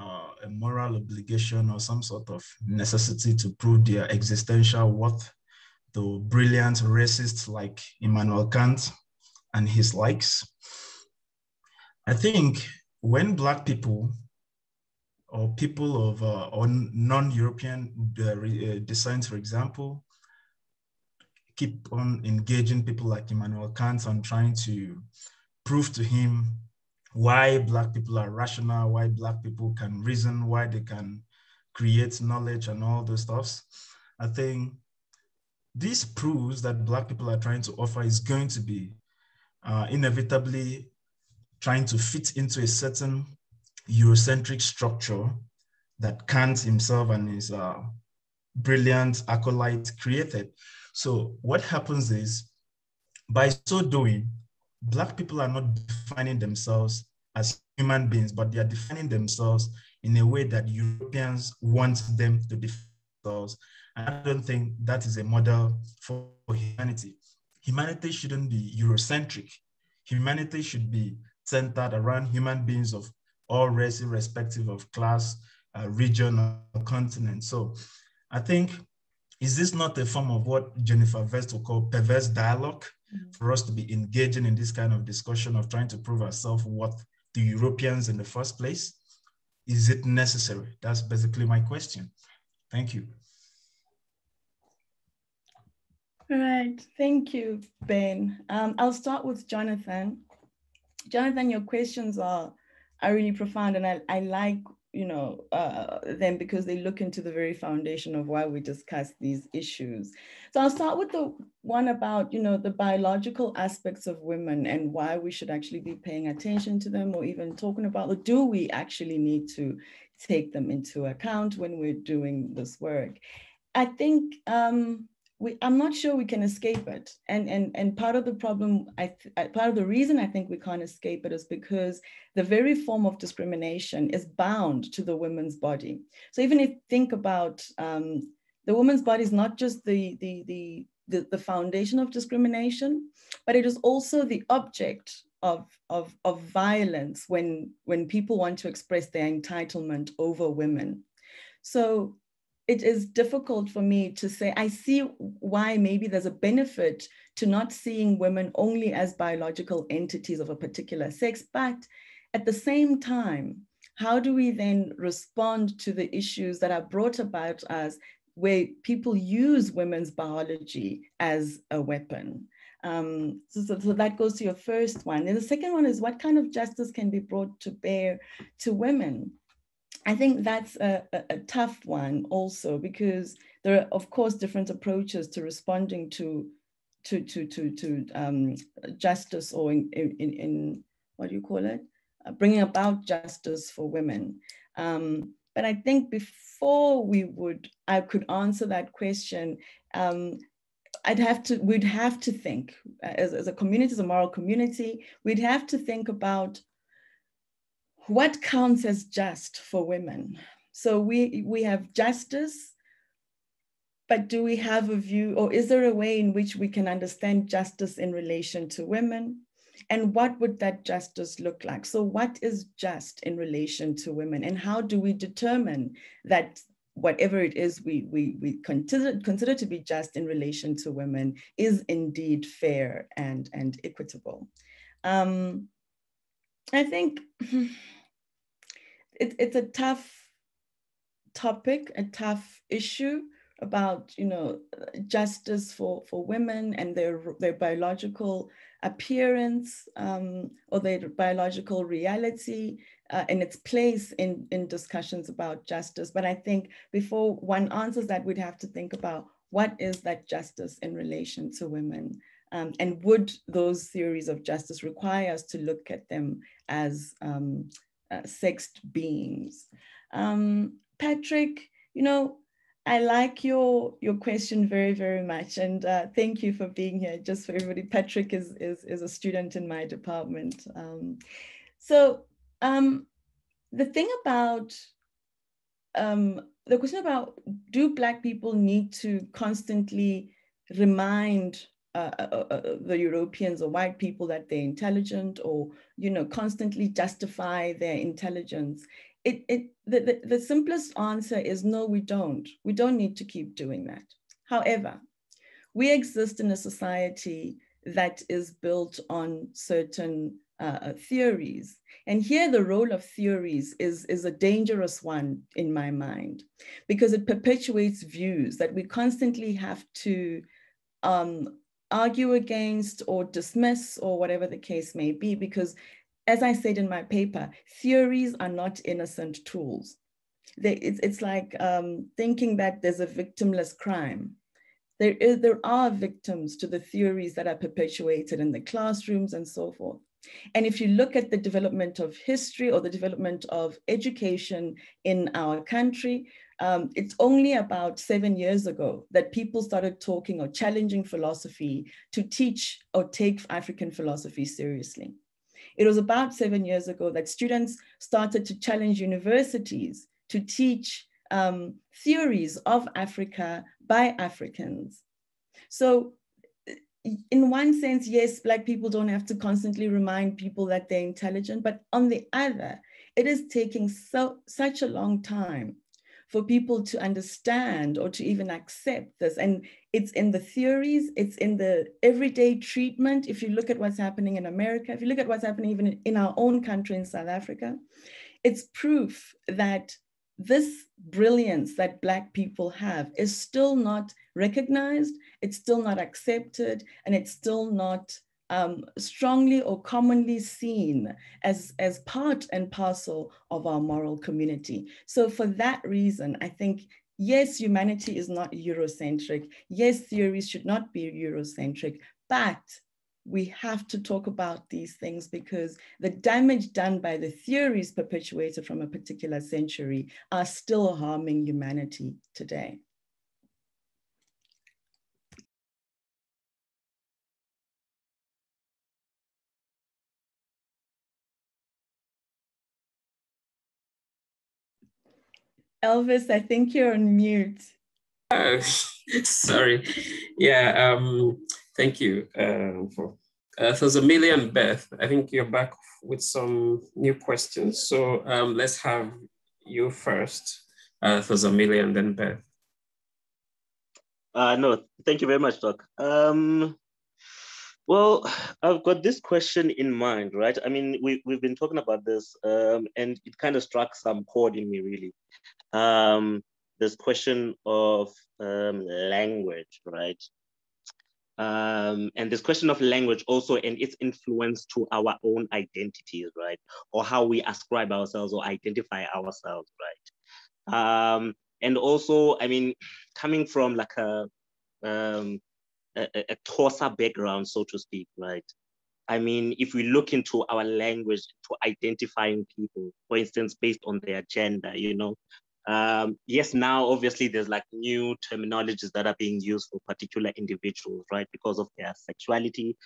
uh, a moral obligation or some sort of necessity to prove their existential worth to brilliant racists like Immanuel Kant and his likes? I think when Black people or people of uh, or non-European descent, for example, keep on engaging people like Immanuel Kant on trying to prove to him why Black people are rational, why Black people can reason, why they can create knowledge and all those stuffs. I think this proves that Black people are trying to offer is going to be uh, inevitably trying to fit into a certain Eurocentric structure that Kant himself and his uh, brilliant acolyte created. So what happens is, by so doing, Black people are not defining themselves as human beings, but they are defining themselves in a way that Europeans want them to define themselves. And I don't think that is a model for humanity. Humanity shouldn't be Eurocentric. Humanity should be centered around human beings of all races, irrespective of class, uh, region, or continent. So I think, is this not a form of what Jennifer Vest will call perverse dialogue, mm-hmm. for us to be engaging in this kind of discussion of trying to prove ourselves worth to Europeans in the first place? Is it necessary? That's basically my question. Thank you. All right, thank you, Ben. Um, I'll start with Jonathan. Jonathan, your questions are, are really profound, and I, I like you know, uh, them because they look into the very foundation of why we discuss these issues. So I'll start with the one about, you know, the biological aspects of women and why we should actually be paying attention to them or even talking about, or do we actually need to take them into account when we're doing this work? I think um, we, I'm not sure we can escape it. And, and, and part of the problem, I th part of the reason I think we can't escape it is because the very form of discrimination is bound to the woman's body. So even if you think about um, the woman's body is not just the, the, the, the, the foundation of discrimination, but it is also the object of, of, of violence when, when people want to express their entitlement over women. So it is difficult for me to say, I see why maybe there's a benefit to not seeing women only as biological entities of a particular sex, but at the same time, how do we then respond to the issues that are brought about us where people use women's biology as a weapon? Um, so, so, so that goes to your first one. And the second one is, what kind of justice can be brought to bear to women? I think that's a, a, a tough one also, because there are, of course, different approaches to responding to to to to, to um, justice, or in, in, in, what do you call it? Uh, bringing about justice for women. Um, but I think before we would, I could answer that question, um, I'd have to, we'd have to think, as, as a community, as a moral community, we'd have to think about what counts as just for women. So we, we have justice, But do we have a view, or is there a way in which we can understand justice in relation to women? And what would that justice look like? So what is just in relation to women? And how do we determine that whatever it is we, we, we consider, consider to be just in relation to women is indeed fair and, and equitable? Um, I think it, it's a tough topic, a tough issue about, you know, justice for, for women and their, their biological appearance um, or their biological reality uh, and its place in, in discussions about justice. But I think before one answers that, we'd have to think about what is that justice in relation to women? Um, and would those theories of justice require us to look at them as um, uh, sexed beings? Um, Patrick, you know, I like your, your question very, very much. And uh, thank you for being here. Just for everybody, Patrick is, is, is a student in my department. Um, so um, the thing about, um, the question about do Black people need to constantly remind uh, uh, uh, the Europeans or white people that they're intelligent, or, you know, constantly justify their intelligence? It, it, the, the, the simplest answer is no, we don't. We don't need to keep doing that. However, we exist in a society that is built on certain uh, theories. And here the role of theories is, is a dangerous one in my mind, because it perpetuates views that we constantly have to um, argue against or dismiss or whatever the case may be, because as I said in my paper, theories are not innocent tools. They, it's, it's like um, thinking that there's a victimless crime. There, is, there are victims to the theories that are perpetuated in the classrooms and so forth. And if you look at the development of history or the development of education in our country, um, it's only about seven years ago that people started talking or challenging philosophy to teach or take African philosophy seriously. It was about seven years ago that students started to challenge universities to teach um, theories of Africa by Africans. So in one sense, yes, Black people don't have to constantly remind people that they're intelligent, but on the other, it is taking so, such a long time for people to understand or to even accept this. And it's in the theories, it's in the everyday treatment. If you look at what's happening in America, if you look at what's happening even in our own country in South Africa, it's proof that this brilliance that Black people have is still not recognized, it's still not accepted, and it's still not um, strongly or commonly seen as, as part and parcel of our moral community. So for that reason, I think yes, humanity is not Eurocentric. Yes, theories should not be Eurocentric, but we have to talk about these things because the damage done by the theories perpetuated from a particular century are still harming humanity today. Elvis, I think you're on mute. Uh, sorry. Yeah, um, thank you. Uh, for, uh, so Zamelia and Beth, I think you're back with some new questions. So um, let's have you first, uh, for Zamelia and then Beth. Uh, no, thank you very much, Doc. Um, well, I've got this question in mind, right? I mean, we, we've been talking about this um, and it kind of struck some chord in me, really. Um, this question of um, language, right? Um, and this question of language also and its influence to our own identities, right? Or how we ascribe ourselves or identify ourselves, right? Um, and also, I mean, coming from like a, um, a, a Xhosa background, so to speak, right? I mean, if we look into our language to identifying people, for instance, based on their gender, you know, Um, yes, now obviously there's like new terminologies that are being used for particular individuals, right, because of their sexuality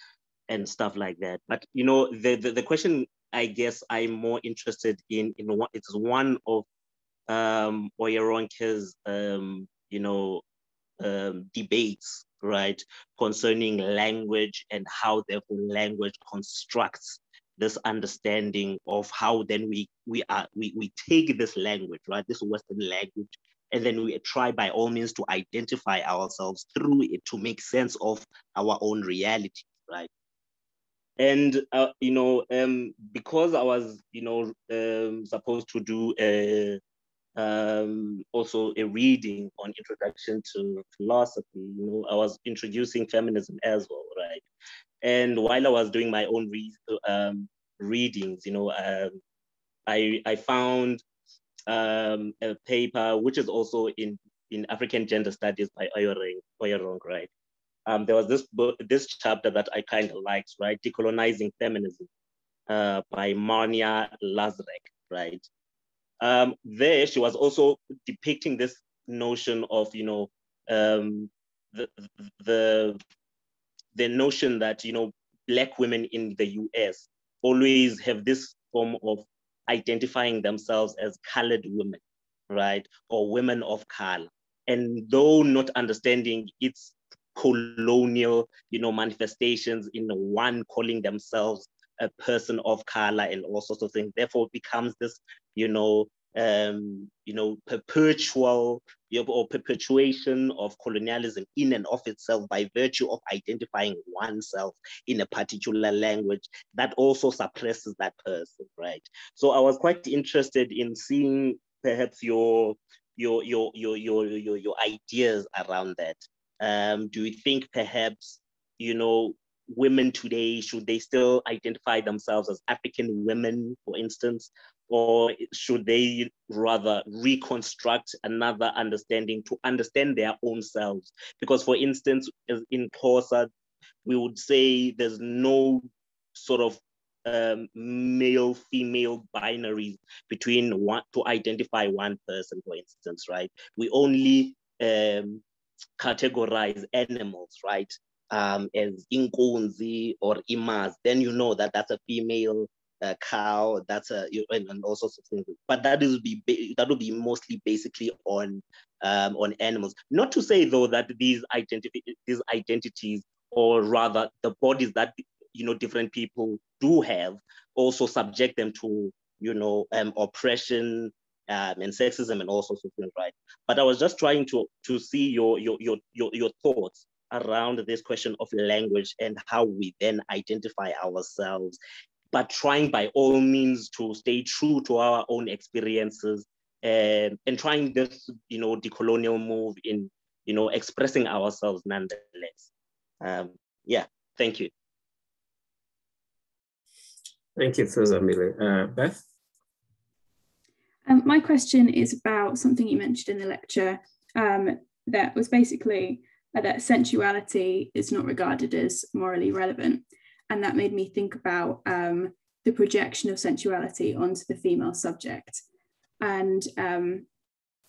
and stuff like that. But, you know, the, the, the question I guess I'm more interested in, in what, it's one of um, Oyeronke's, um, you know, um, debates, right, concerning language and how therefore language constructs this understanding of how then we we are we we take this language, right, this Western language, and then we try by all means to identify ourselves through it to make sense of our own reality, right? And uh, you know, um, because I was, you know, um, supposed to do a um, also a reading on Introduction to Philosophy, you know, I was introducing feminism as well, right? And while I was doing my own re um, readings, you know, um, I I found um, a paper which is also in in African Gender Studies by Oyorong, Oyorong, right? Um, there was this book, this chapter that I kind of liked, right? Decolonizing Feminism uh, by Marnia Lazarek, right? Um, there, she was also depicting this notion of, you know, um, the the the notion that, you know, Black women in the U S always have this form of identifying themselves as colored women, right? Or women of color. And though not understanding its colonial, you know, manifestations in one calling themselves a person of color and all sorts of things, therefore it becomes this, you know, um, you know, perpetual or perpetuation of colonialism in and of itself by virtue of identifying oneself in a particular language that also suppresses that person, right? So I was quite interested in seeing perhaps your your your your your your, your ideas around that. Um, do you think perhaps, you know, women today, should they still identify themselves as African women, for instance, or should they rather reconstruct another understanding to understand their own selves? Because, for instance, in Xhosa, we would say there's no sort of um, male-female binaries between one to identify one person, for instance, right? We only um, categorize animals, right, um, as inkunzi or imaz, then you know that that's a female uh, cow, that's a, and, and all sorts of things. But that will be that will be mostly basically on um, on animals. Not to say though that these identity these identities, or rather the bodies that, you know, different people do have, also subject them to, you know, um, oppression. Um, and sexism and all sorts of things, right? But I was just trying to to see your your your your, your thoughts around this question of language and how we then identify ourselves, but trying by all means to stay true to our own experiences, and, and trying this, you know, decolonial move in, you know, expressing ourselves nonetheless. Um, yeah, thank you. Thank you, Susan Moller. Uh, Beth? Um, my question is about something you mentioned in the lecture, um, that was basically uh, that sensuality is not regarded as morally relevant. And that made me think about um, the projection of sensuality onto the female subject, and um,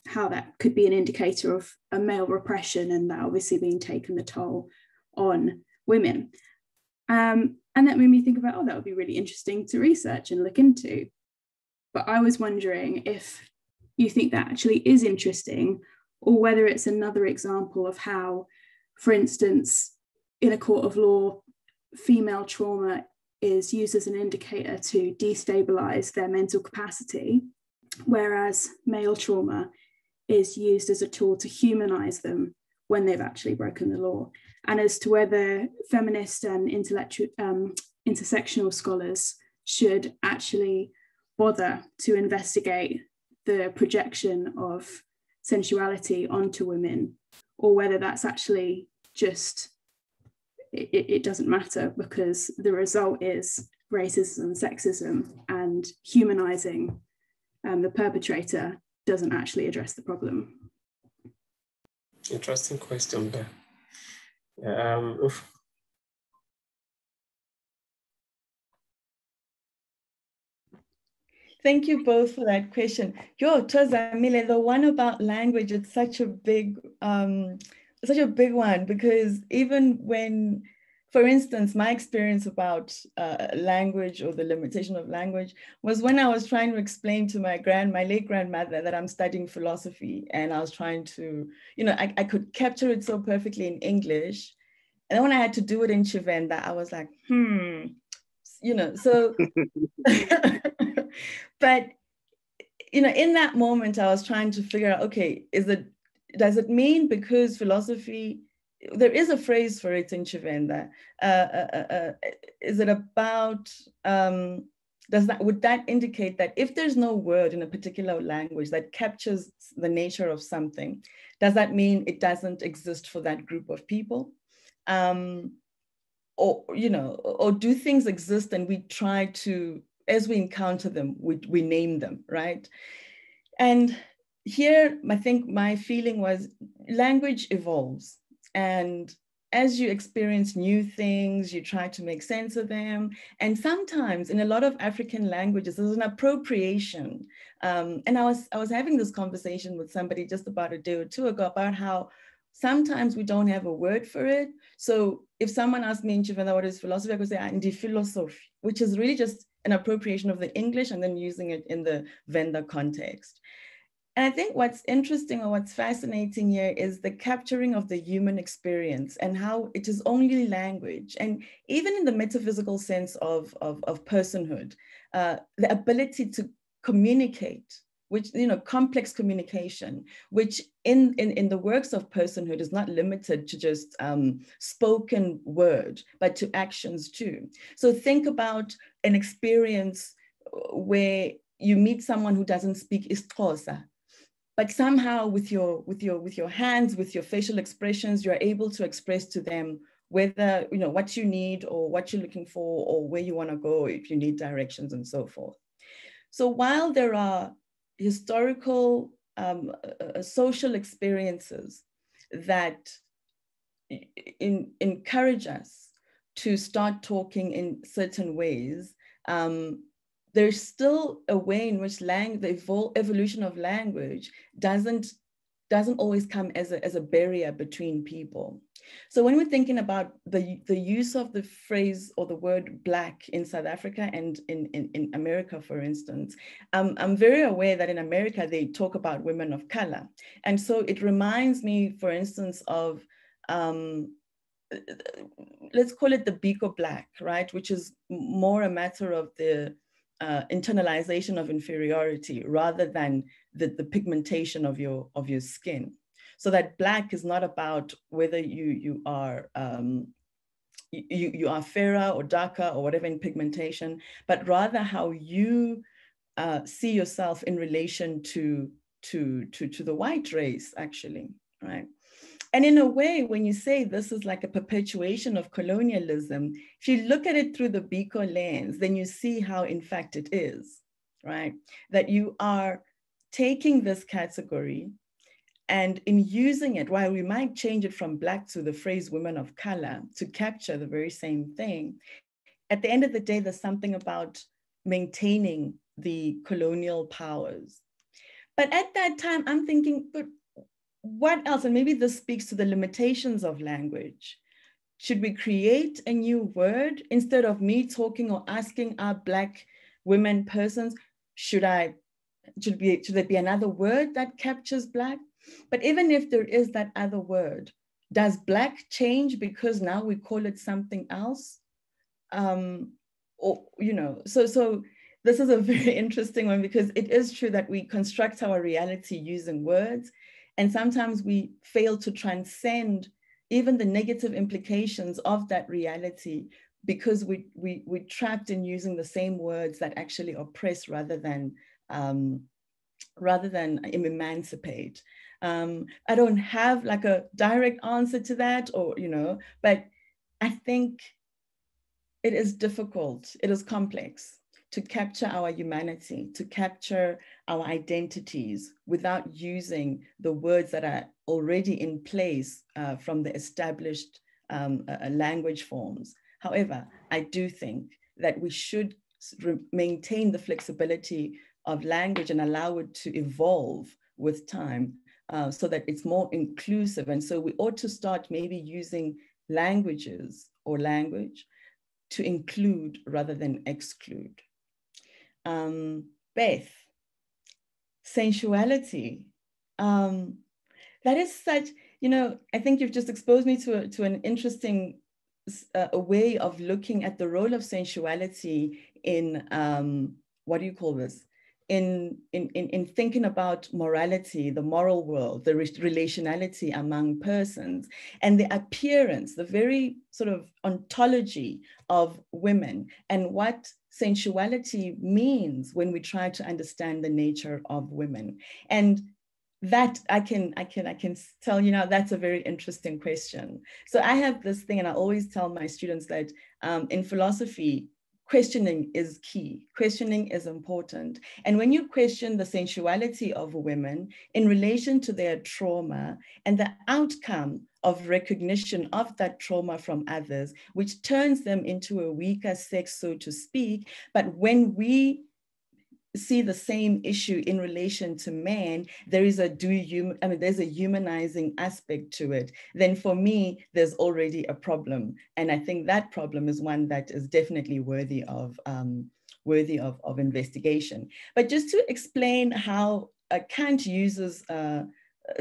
how that could be an indicator of a male repression, and that obviously being taken the toll on women. Um, and that made me think about, oh, that would be really interesting to research and look into. But I was wondering if you think that actually is interesting, or whether it's another example of how, for instance, in a court of law, female trauma is used as an indicator to destabilize their mental capacity, whereas male trauma is used as a tool to humanize them when they've actually broken the law. And as to whether feminist and intellectual um, intersectional scholars should actually bother to investigate the projection of sensuality onto women, or whether that's actually just, it, it doesn't matter, because the result is racism, sexism, and humanizing um, the perpetrator doesn't actually address the problem. Interesting question there. Um, oof. Thank you both for that question. Yo, Tshivhase, Mile, the one about language, it's such a big, um, such a big one, because even when, for instance, my experience about uh, language or the limitation of language was when I was trying to explain to my grand, my late grandmother that I'm studying philosophy, and I was trying to, you know, I, I could capture it so perfectly in English. And then when I had to do it in Tshivenda, I was like, hmm, you know, so, but, you know, in that moment, I was trying to figure out, okay, is it, does it mean because philosophy, there is a phrase for it in Tshivenda. Uh, uh, uh, is it about, um, does that, would that indicate that if there's no word in a particular language that captures the nature of something, does that mean it doesn't exist for that group of people? Um, or, you know, or do things exist and we try to, as we encounter them, we, we name them, right? And here, I think my feeling was language evolves. And as you experience new things, you try to make sense of them. And sometimes in a lot of African languages, there's an appropriation. Um, and I was, I was having this conversation with somebody just about a day or two ago about how sometimes we don't have a word for it. So if someone asked me in Tshivenda what is philosophy, I could say ndi philosophy, which is really just an appropriation of the English and then using it in the Venda context. And I think what's interesting or what's fascinating here is the capturing of the human experience and how it is only language. And even in the metaphysical sense of, of, of personhood, uh, the ability to communicate, which, you know, complex communication, which in, in, in the works of personhood is not limited to just um, spoken word, but to actions too. So think about an experience where you meet someone who doesn't speak isiXhosa, but somehow with your, with your, with your hands, with your facial expressions, you're able to express to them whether, you know, what you need or what you're looking for or where you want to go if you need directions and so forth. So while there are historical um, uh, social experiences that in, encourage us to start talking in certain ways, um, there's still a way in which lang the evol evolution of language doesn't, doesn't always come as a, as a barrier between people. So when we're thinking about the, the use of the phrase or the word black in South Africa and in, in, in America, for instance, um, I'm very aware that in America, they talk about women of color. And so it reminds me, for instance, of, um, let's call it the Biko black, right? Which is more a matter of the Uh, internalization of inferiority rather than the, the pigmentation of your of your skin. So that black is not about whether you you are um, you you are fairer or darker or whatever in pigmentation, but rather how you uh, see yourself in relation to to to to the white race, actually, right? And in a way, when you say this is like a perpetuation of colonialism, if you look at it through the Biko lens, then you see how in fact it is, right? That you are taking this category and in using it, while we might change it from black to the phrase women of color to capture the very same thing, at the end of the day, there's something about maintaining the colonial powers. But at that time, I'm thinking, but what else? And maybe this speaks to the limitations of language. Should we create a new word instead of me talking or asking our Black women persons? Should I? Should be? Should there be another word that captures Black? But even if there is that other word, does Black change because now we call it something else? Um, or you know, so so. This is a very interesting one because it is true that we construct our reality using words. And sometimes we fail to transcend even the negative implications of that reality because we, we, we're trapped in using the same words that actually oppress rather than, um, rather than emancipate. Um, I don't have like a direct answer to that or, you know, but I think it is difficult, it is complex to capture our humanity, to capture our identities without using the words that are already in place uh, from the established um, uh, language forms. However, I do think that we should maintain the flexibility of language and allow it to evolve with time uh, so that it's more inclusive. And so we ought to start maybe using languages or language to include rather than exclude. Um, Beth, sensuality. Um, that is such, you know, I think you've just exposed me to, a, to an interesting uh, a way of looking at the role of sensuality in, um, what do you call this? In, in, in, in thinking about morality, the moral world, the re relationality among persons, and the appearance, the very sort of ontology of women, and what sensuality means when we try to understand the nature of women. And that I can, I can, I can tell you now, that's a very interesting question. So I have this thing, and I always tell my students that um, in philosophy, questioning is key. Questioning is important. And when you question the sensuality of women in relation to their trauma and the outcome of recognition of that trauma from others, which turns them into a weaker sex, so to speak, but when we see the same issue in relation to men, there is a do you, I mean, there's a humanizing aspect to it, then for me, there's already a problem. And I think that problem is one that is definitely worthy of, um, worthy of, of investigation. But just to explain how uh, Kant uses uh,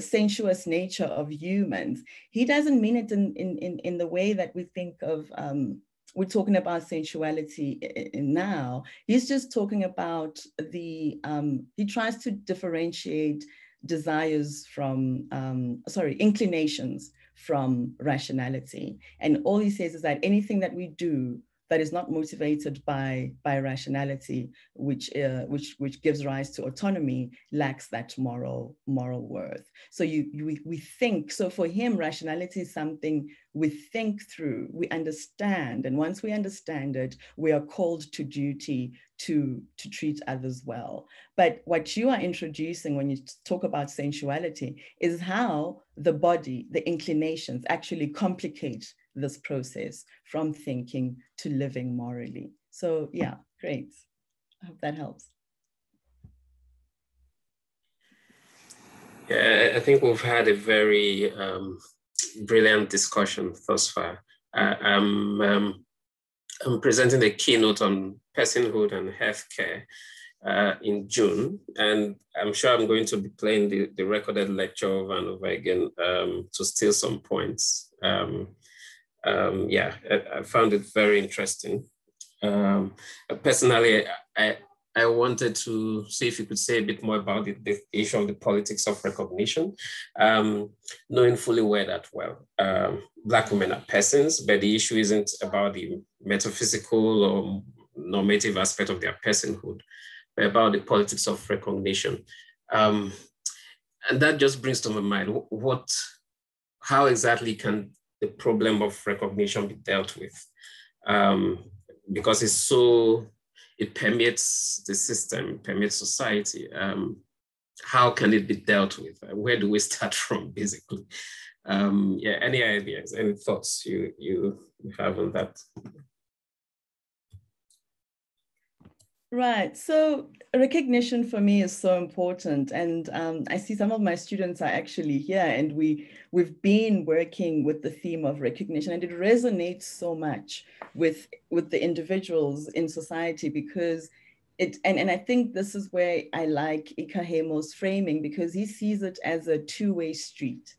sensuous nature of humans, he doesn't mean it in, in, in the way that we think of, um, we're talking about sensuality now. He's just talking about the, um, he tries to differentiate desires from, um, sorry, inclinations from rationality. And all he says is that anything that we do that is not motivated by, by rationality, which, uh, which, which gives rise to autonomy, lacks that moral, moral worth. So you, you, we think, so for him, rationality is something we think through, we understand, and once we understand it, we are called to duty to, to treat others well. But what you are introducing when you talk about sensuality is how the body, the inclinations actually complicate this process from thinking to living morally. So yeah, great. I hope that helps. Yeah, I think we've had a very um, brilliant discussion thus far. Uh, I'm, um, I'm presenting the keynote on personhood and healthcare uh, in June, and I'm sure I'm going to be playing the, the recorded lecture over and over again um, to steal some points. Um, Um, yeah, I, I found it very interesting. Um, personally, I, I wanted to see if you could say a bit more about the, the issue of the politics of recognition, um, knowing fully well that, well, um, Black women are persons, but the issue isn't about the metaphysical or normative aspect of their personhood, but about the politics of recognition. Um, and that just brings to my mind, what, how exactly can the problem of recognition be dealt with, um, because it's so, it permeates the system, it permeates society. Um, how can it be dealt with? Where do we start from, basically? Um, yeah, any ideas, any thoughts you, you have on that? Right, so recognition for me is so important, and um, I see some of my students are actually here, and we, we've been working with the theme of recognition, and it resonates so much with, with the individuals in society, because it, and, and I think this is where I like Ikäheimo's framing, because he sees it as a two-way street.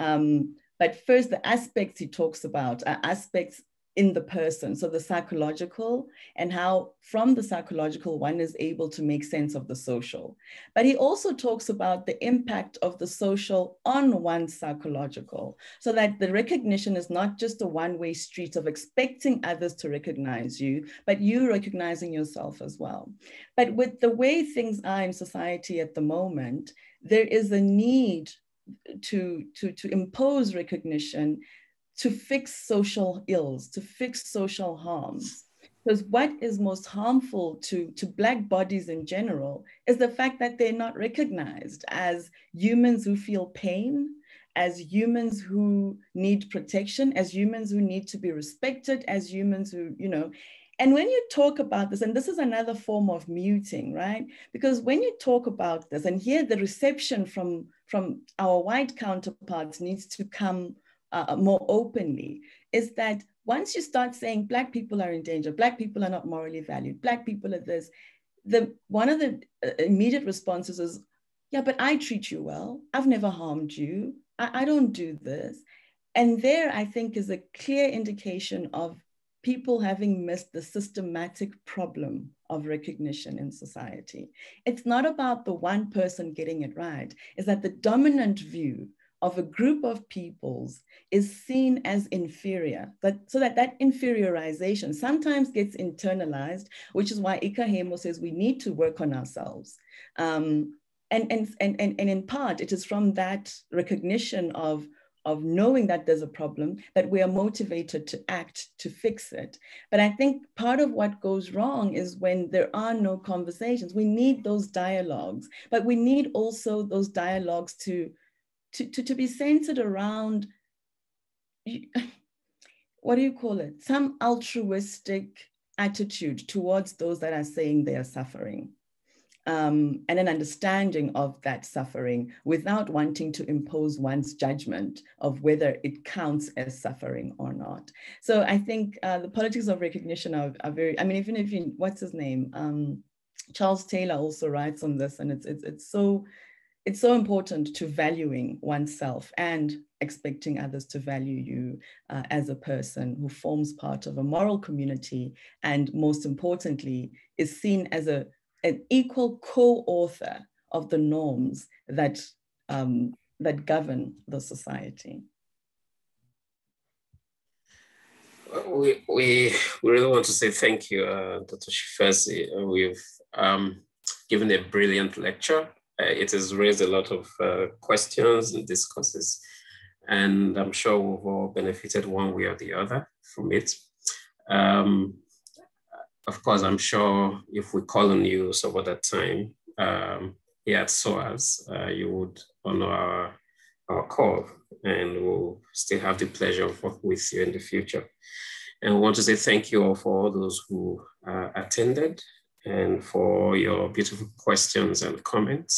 Um, but first, the aspects he talks about are aspects in the person, so the psychological, and how from the psychological one is able to make sense of the social. But he also talks about the impact of the social on one's psychological, so that the recognition is not just a one-way street of expecting others to recognize you, but you recognizing yourself as well. But with the way things are in society at the moment, there is a need to, to, to impose recognition to fix social ills, to fix social harms. Because what is most harmful to, to Black bodies in general is the fact that they're not recognized as humans who feel pain, as humans who need protection, as humans who need to be respected, as humans who, you know. And when you talk about this, and this is another form of muting, right? Because when you talk about this, and here the reception from, from our white counterparts needs to come Uh, more openly, is that Once you start saying Black people are in danger, Black people are not morally valued, Black people are this, the one of the immediate responses is, yeah, but I treat you well. I've never harmed you. I, I don't do this. And there, I think, is a clear indication of people having missed the systematic problem of recognition in society. It's not about the one person getting it right. It's that the dominant view of a group of peoples is seen as inferior, but so that that inferiorization sometimes gets internalized, which is why Ikäheimo says we need to work on ourselves. Um, and, and, and, and, and in part, it is from that recognition of of knowing that there's a problem, that we are motivated to act to fix it. But I think part of what goes wrong is when there are no conversations. We need those dialogues, but we need also those dialogues to, to, to, to be centered around, what do you call it? Some altruistic attitude towards those that are saying they are suffering. Um, and an understanding of that suffering without wanting to impose one's judgment of whether it counts as suffering or not. So I think uh, the politics of recognition are, are very, I mean, even if you, what's his name? Um, Charles Taylor also writes on this, and it's, it's, it's, so, it's so important to valuing oneself and expecting others to value you uh, as a person who forms part of a moral community, and most importantly, is seen as a an equal co-author of the norms that, um, that govern the society. We, we, we really want to say thank you, uh, Doctor Tshivhase. We've um, given a brilliant lecture. Uh, it has raised a lot of uh, questions and discourses, and I'm sure we've all benefited one way or the other from it. Um, Of course, I'm sure if we call on you some other time um, here at SOAS, uh, you would honor our, our call, and we'll still have the pleasure of working with you in the future. And I want to say thank you all for all those who uh, attended, and for your beautiful questions and comments.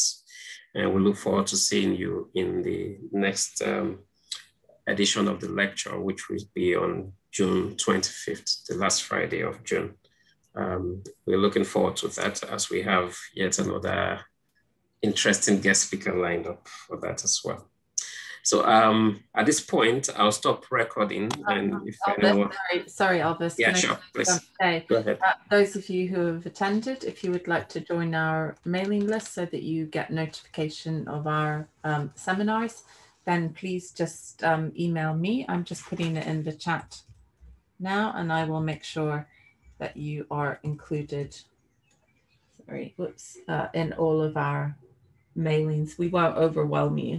And we look forward to seeing you in the next um, edition of the lecture, which will be on June twenty-fifth, the last Friday of June. Um, we're looking forward to that, as we have yet another interesting guest speaker lined up for that as well. So um, at this point, I'll stop recording. And um, if Elvis, anyone... sorry, sorry, Elvis. Yeah, sure, please. Say, Go ahead. Uh, those of you who have attended, if you would like to join our mailing list so that you get notification of our um, seminars, then please just um, email me. I'm just putting it in the chat now, and I will make sure that you are included, sorry, whoops, uh, in all of our mailings. We won't overwhelm you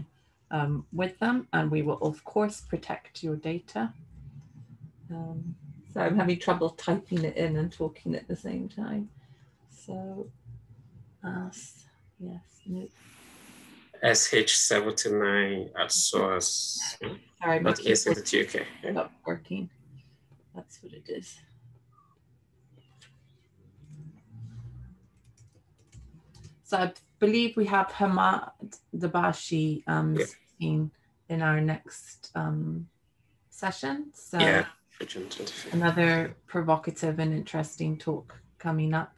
um, with them, and we will, of course, protect your data. Um, so I'm having trouble typing it in and talking at the same time. So, uh, yes, no. S H seventy-nine at SOAS. Sorry, not U K. Not working. That's what it is. So I believe we have Hamad Dabashi um, yeah. speaking in our next um, session. So yeah. Another provocative and interesting talk coming up.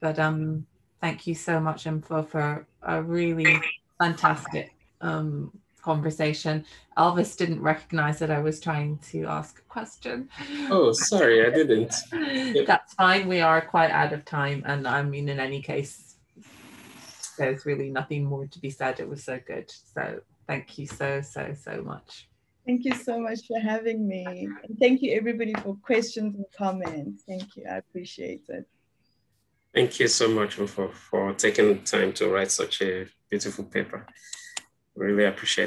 But um, thank you so much, Mpho, for a really fantastic um, conversation. Elvis didn't recognize that I was trying to ask a question. Oh, sorry, I didn't. Yep. That's fine. We are quite out of time. And I mean, in any case, there's really nothing more to be said. It was so good. So thank you so, so, so much. Thank you so much for having me. And thank you, everybody, for questions and comments. Thank you. I appreciate it. Thank you so much for, for taking the time to write such a beautiful paper. Really appreciate it.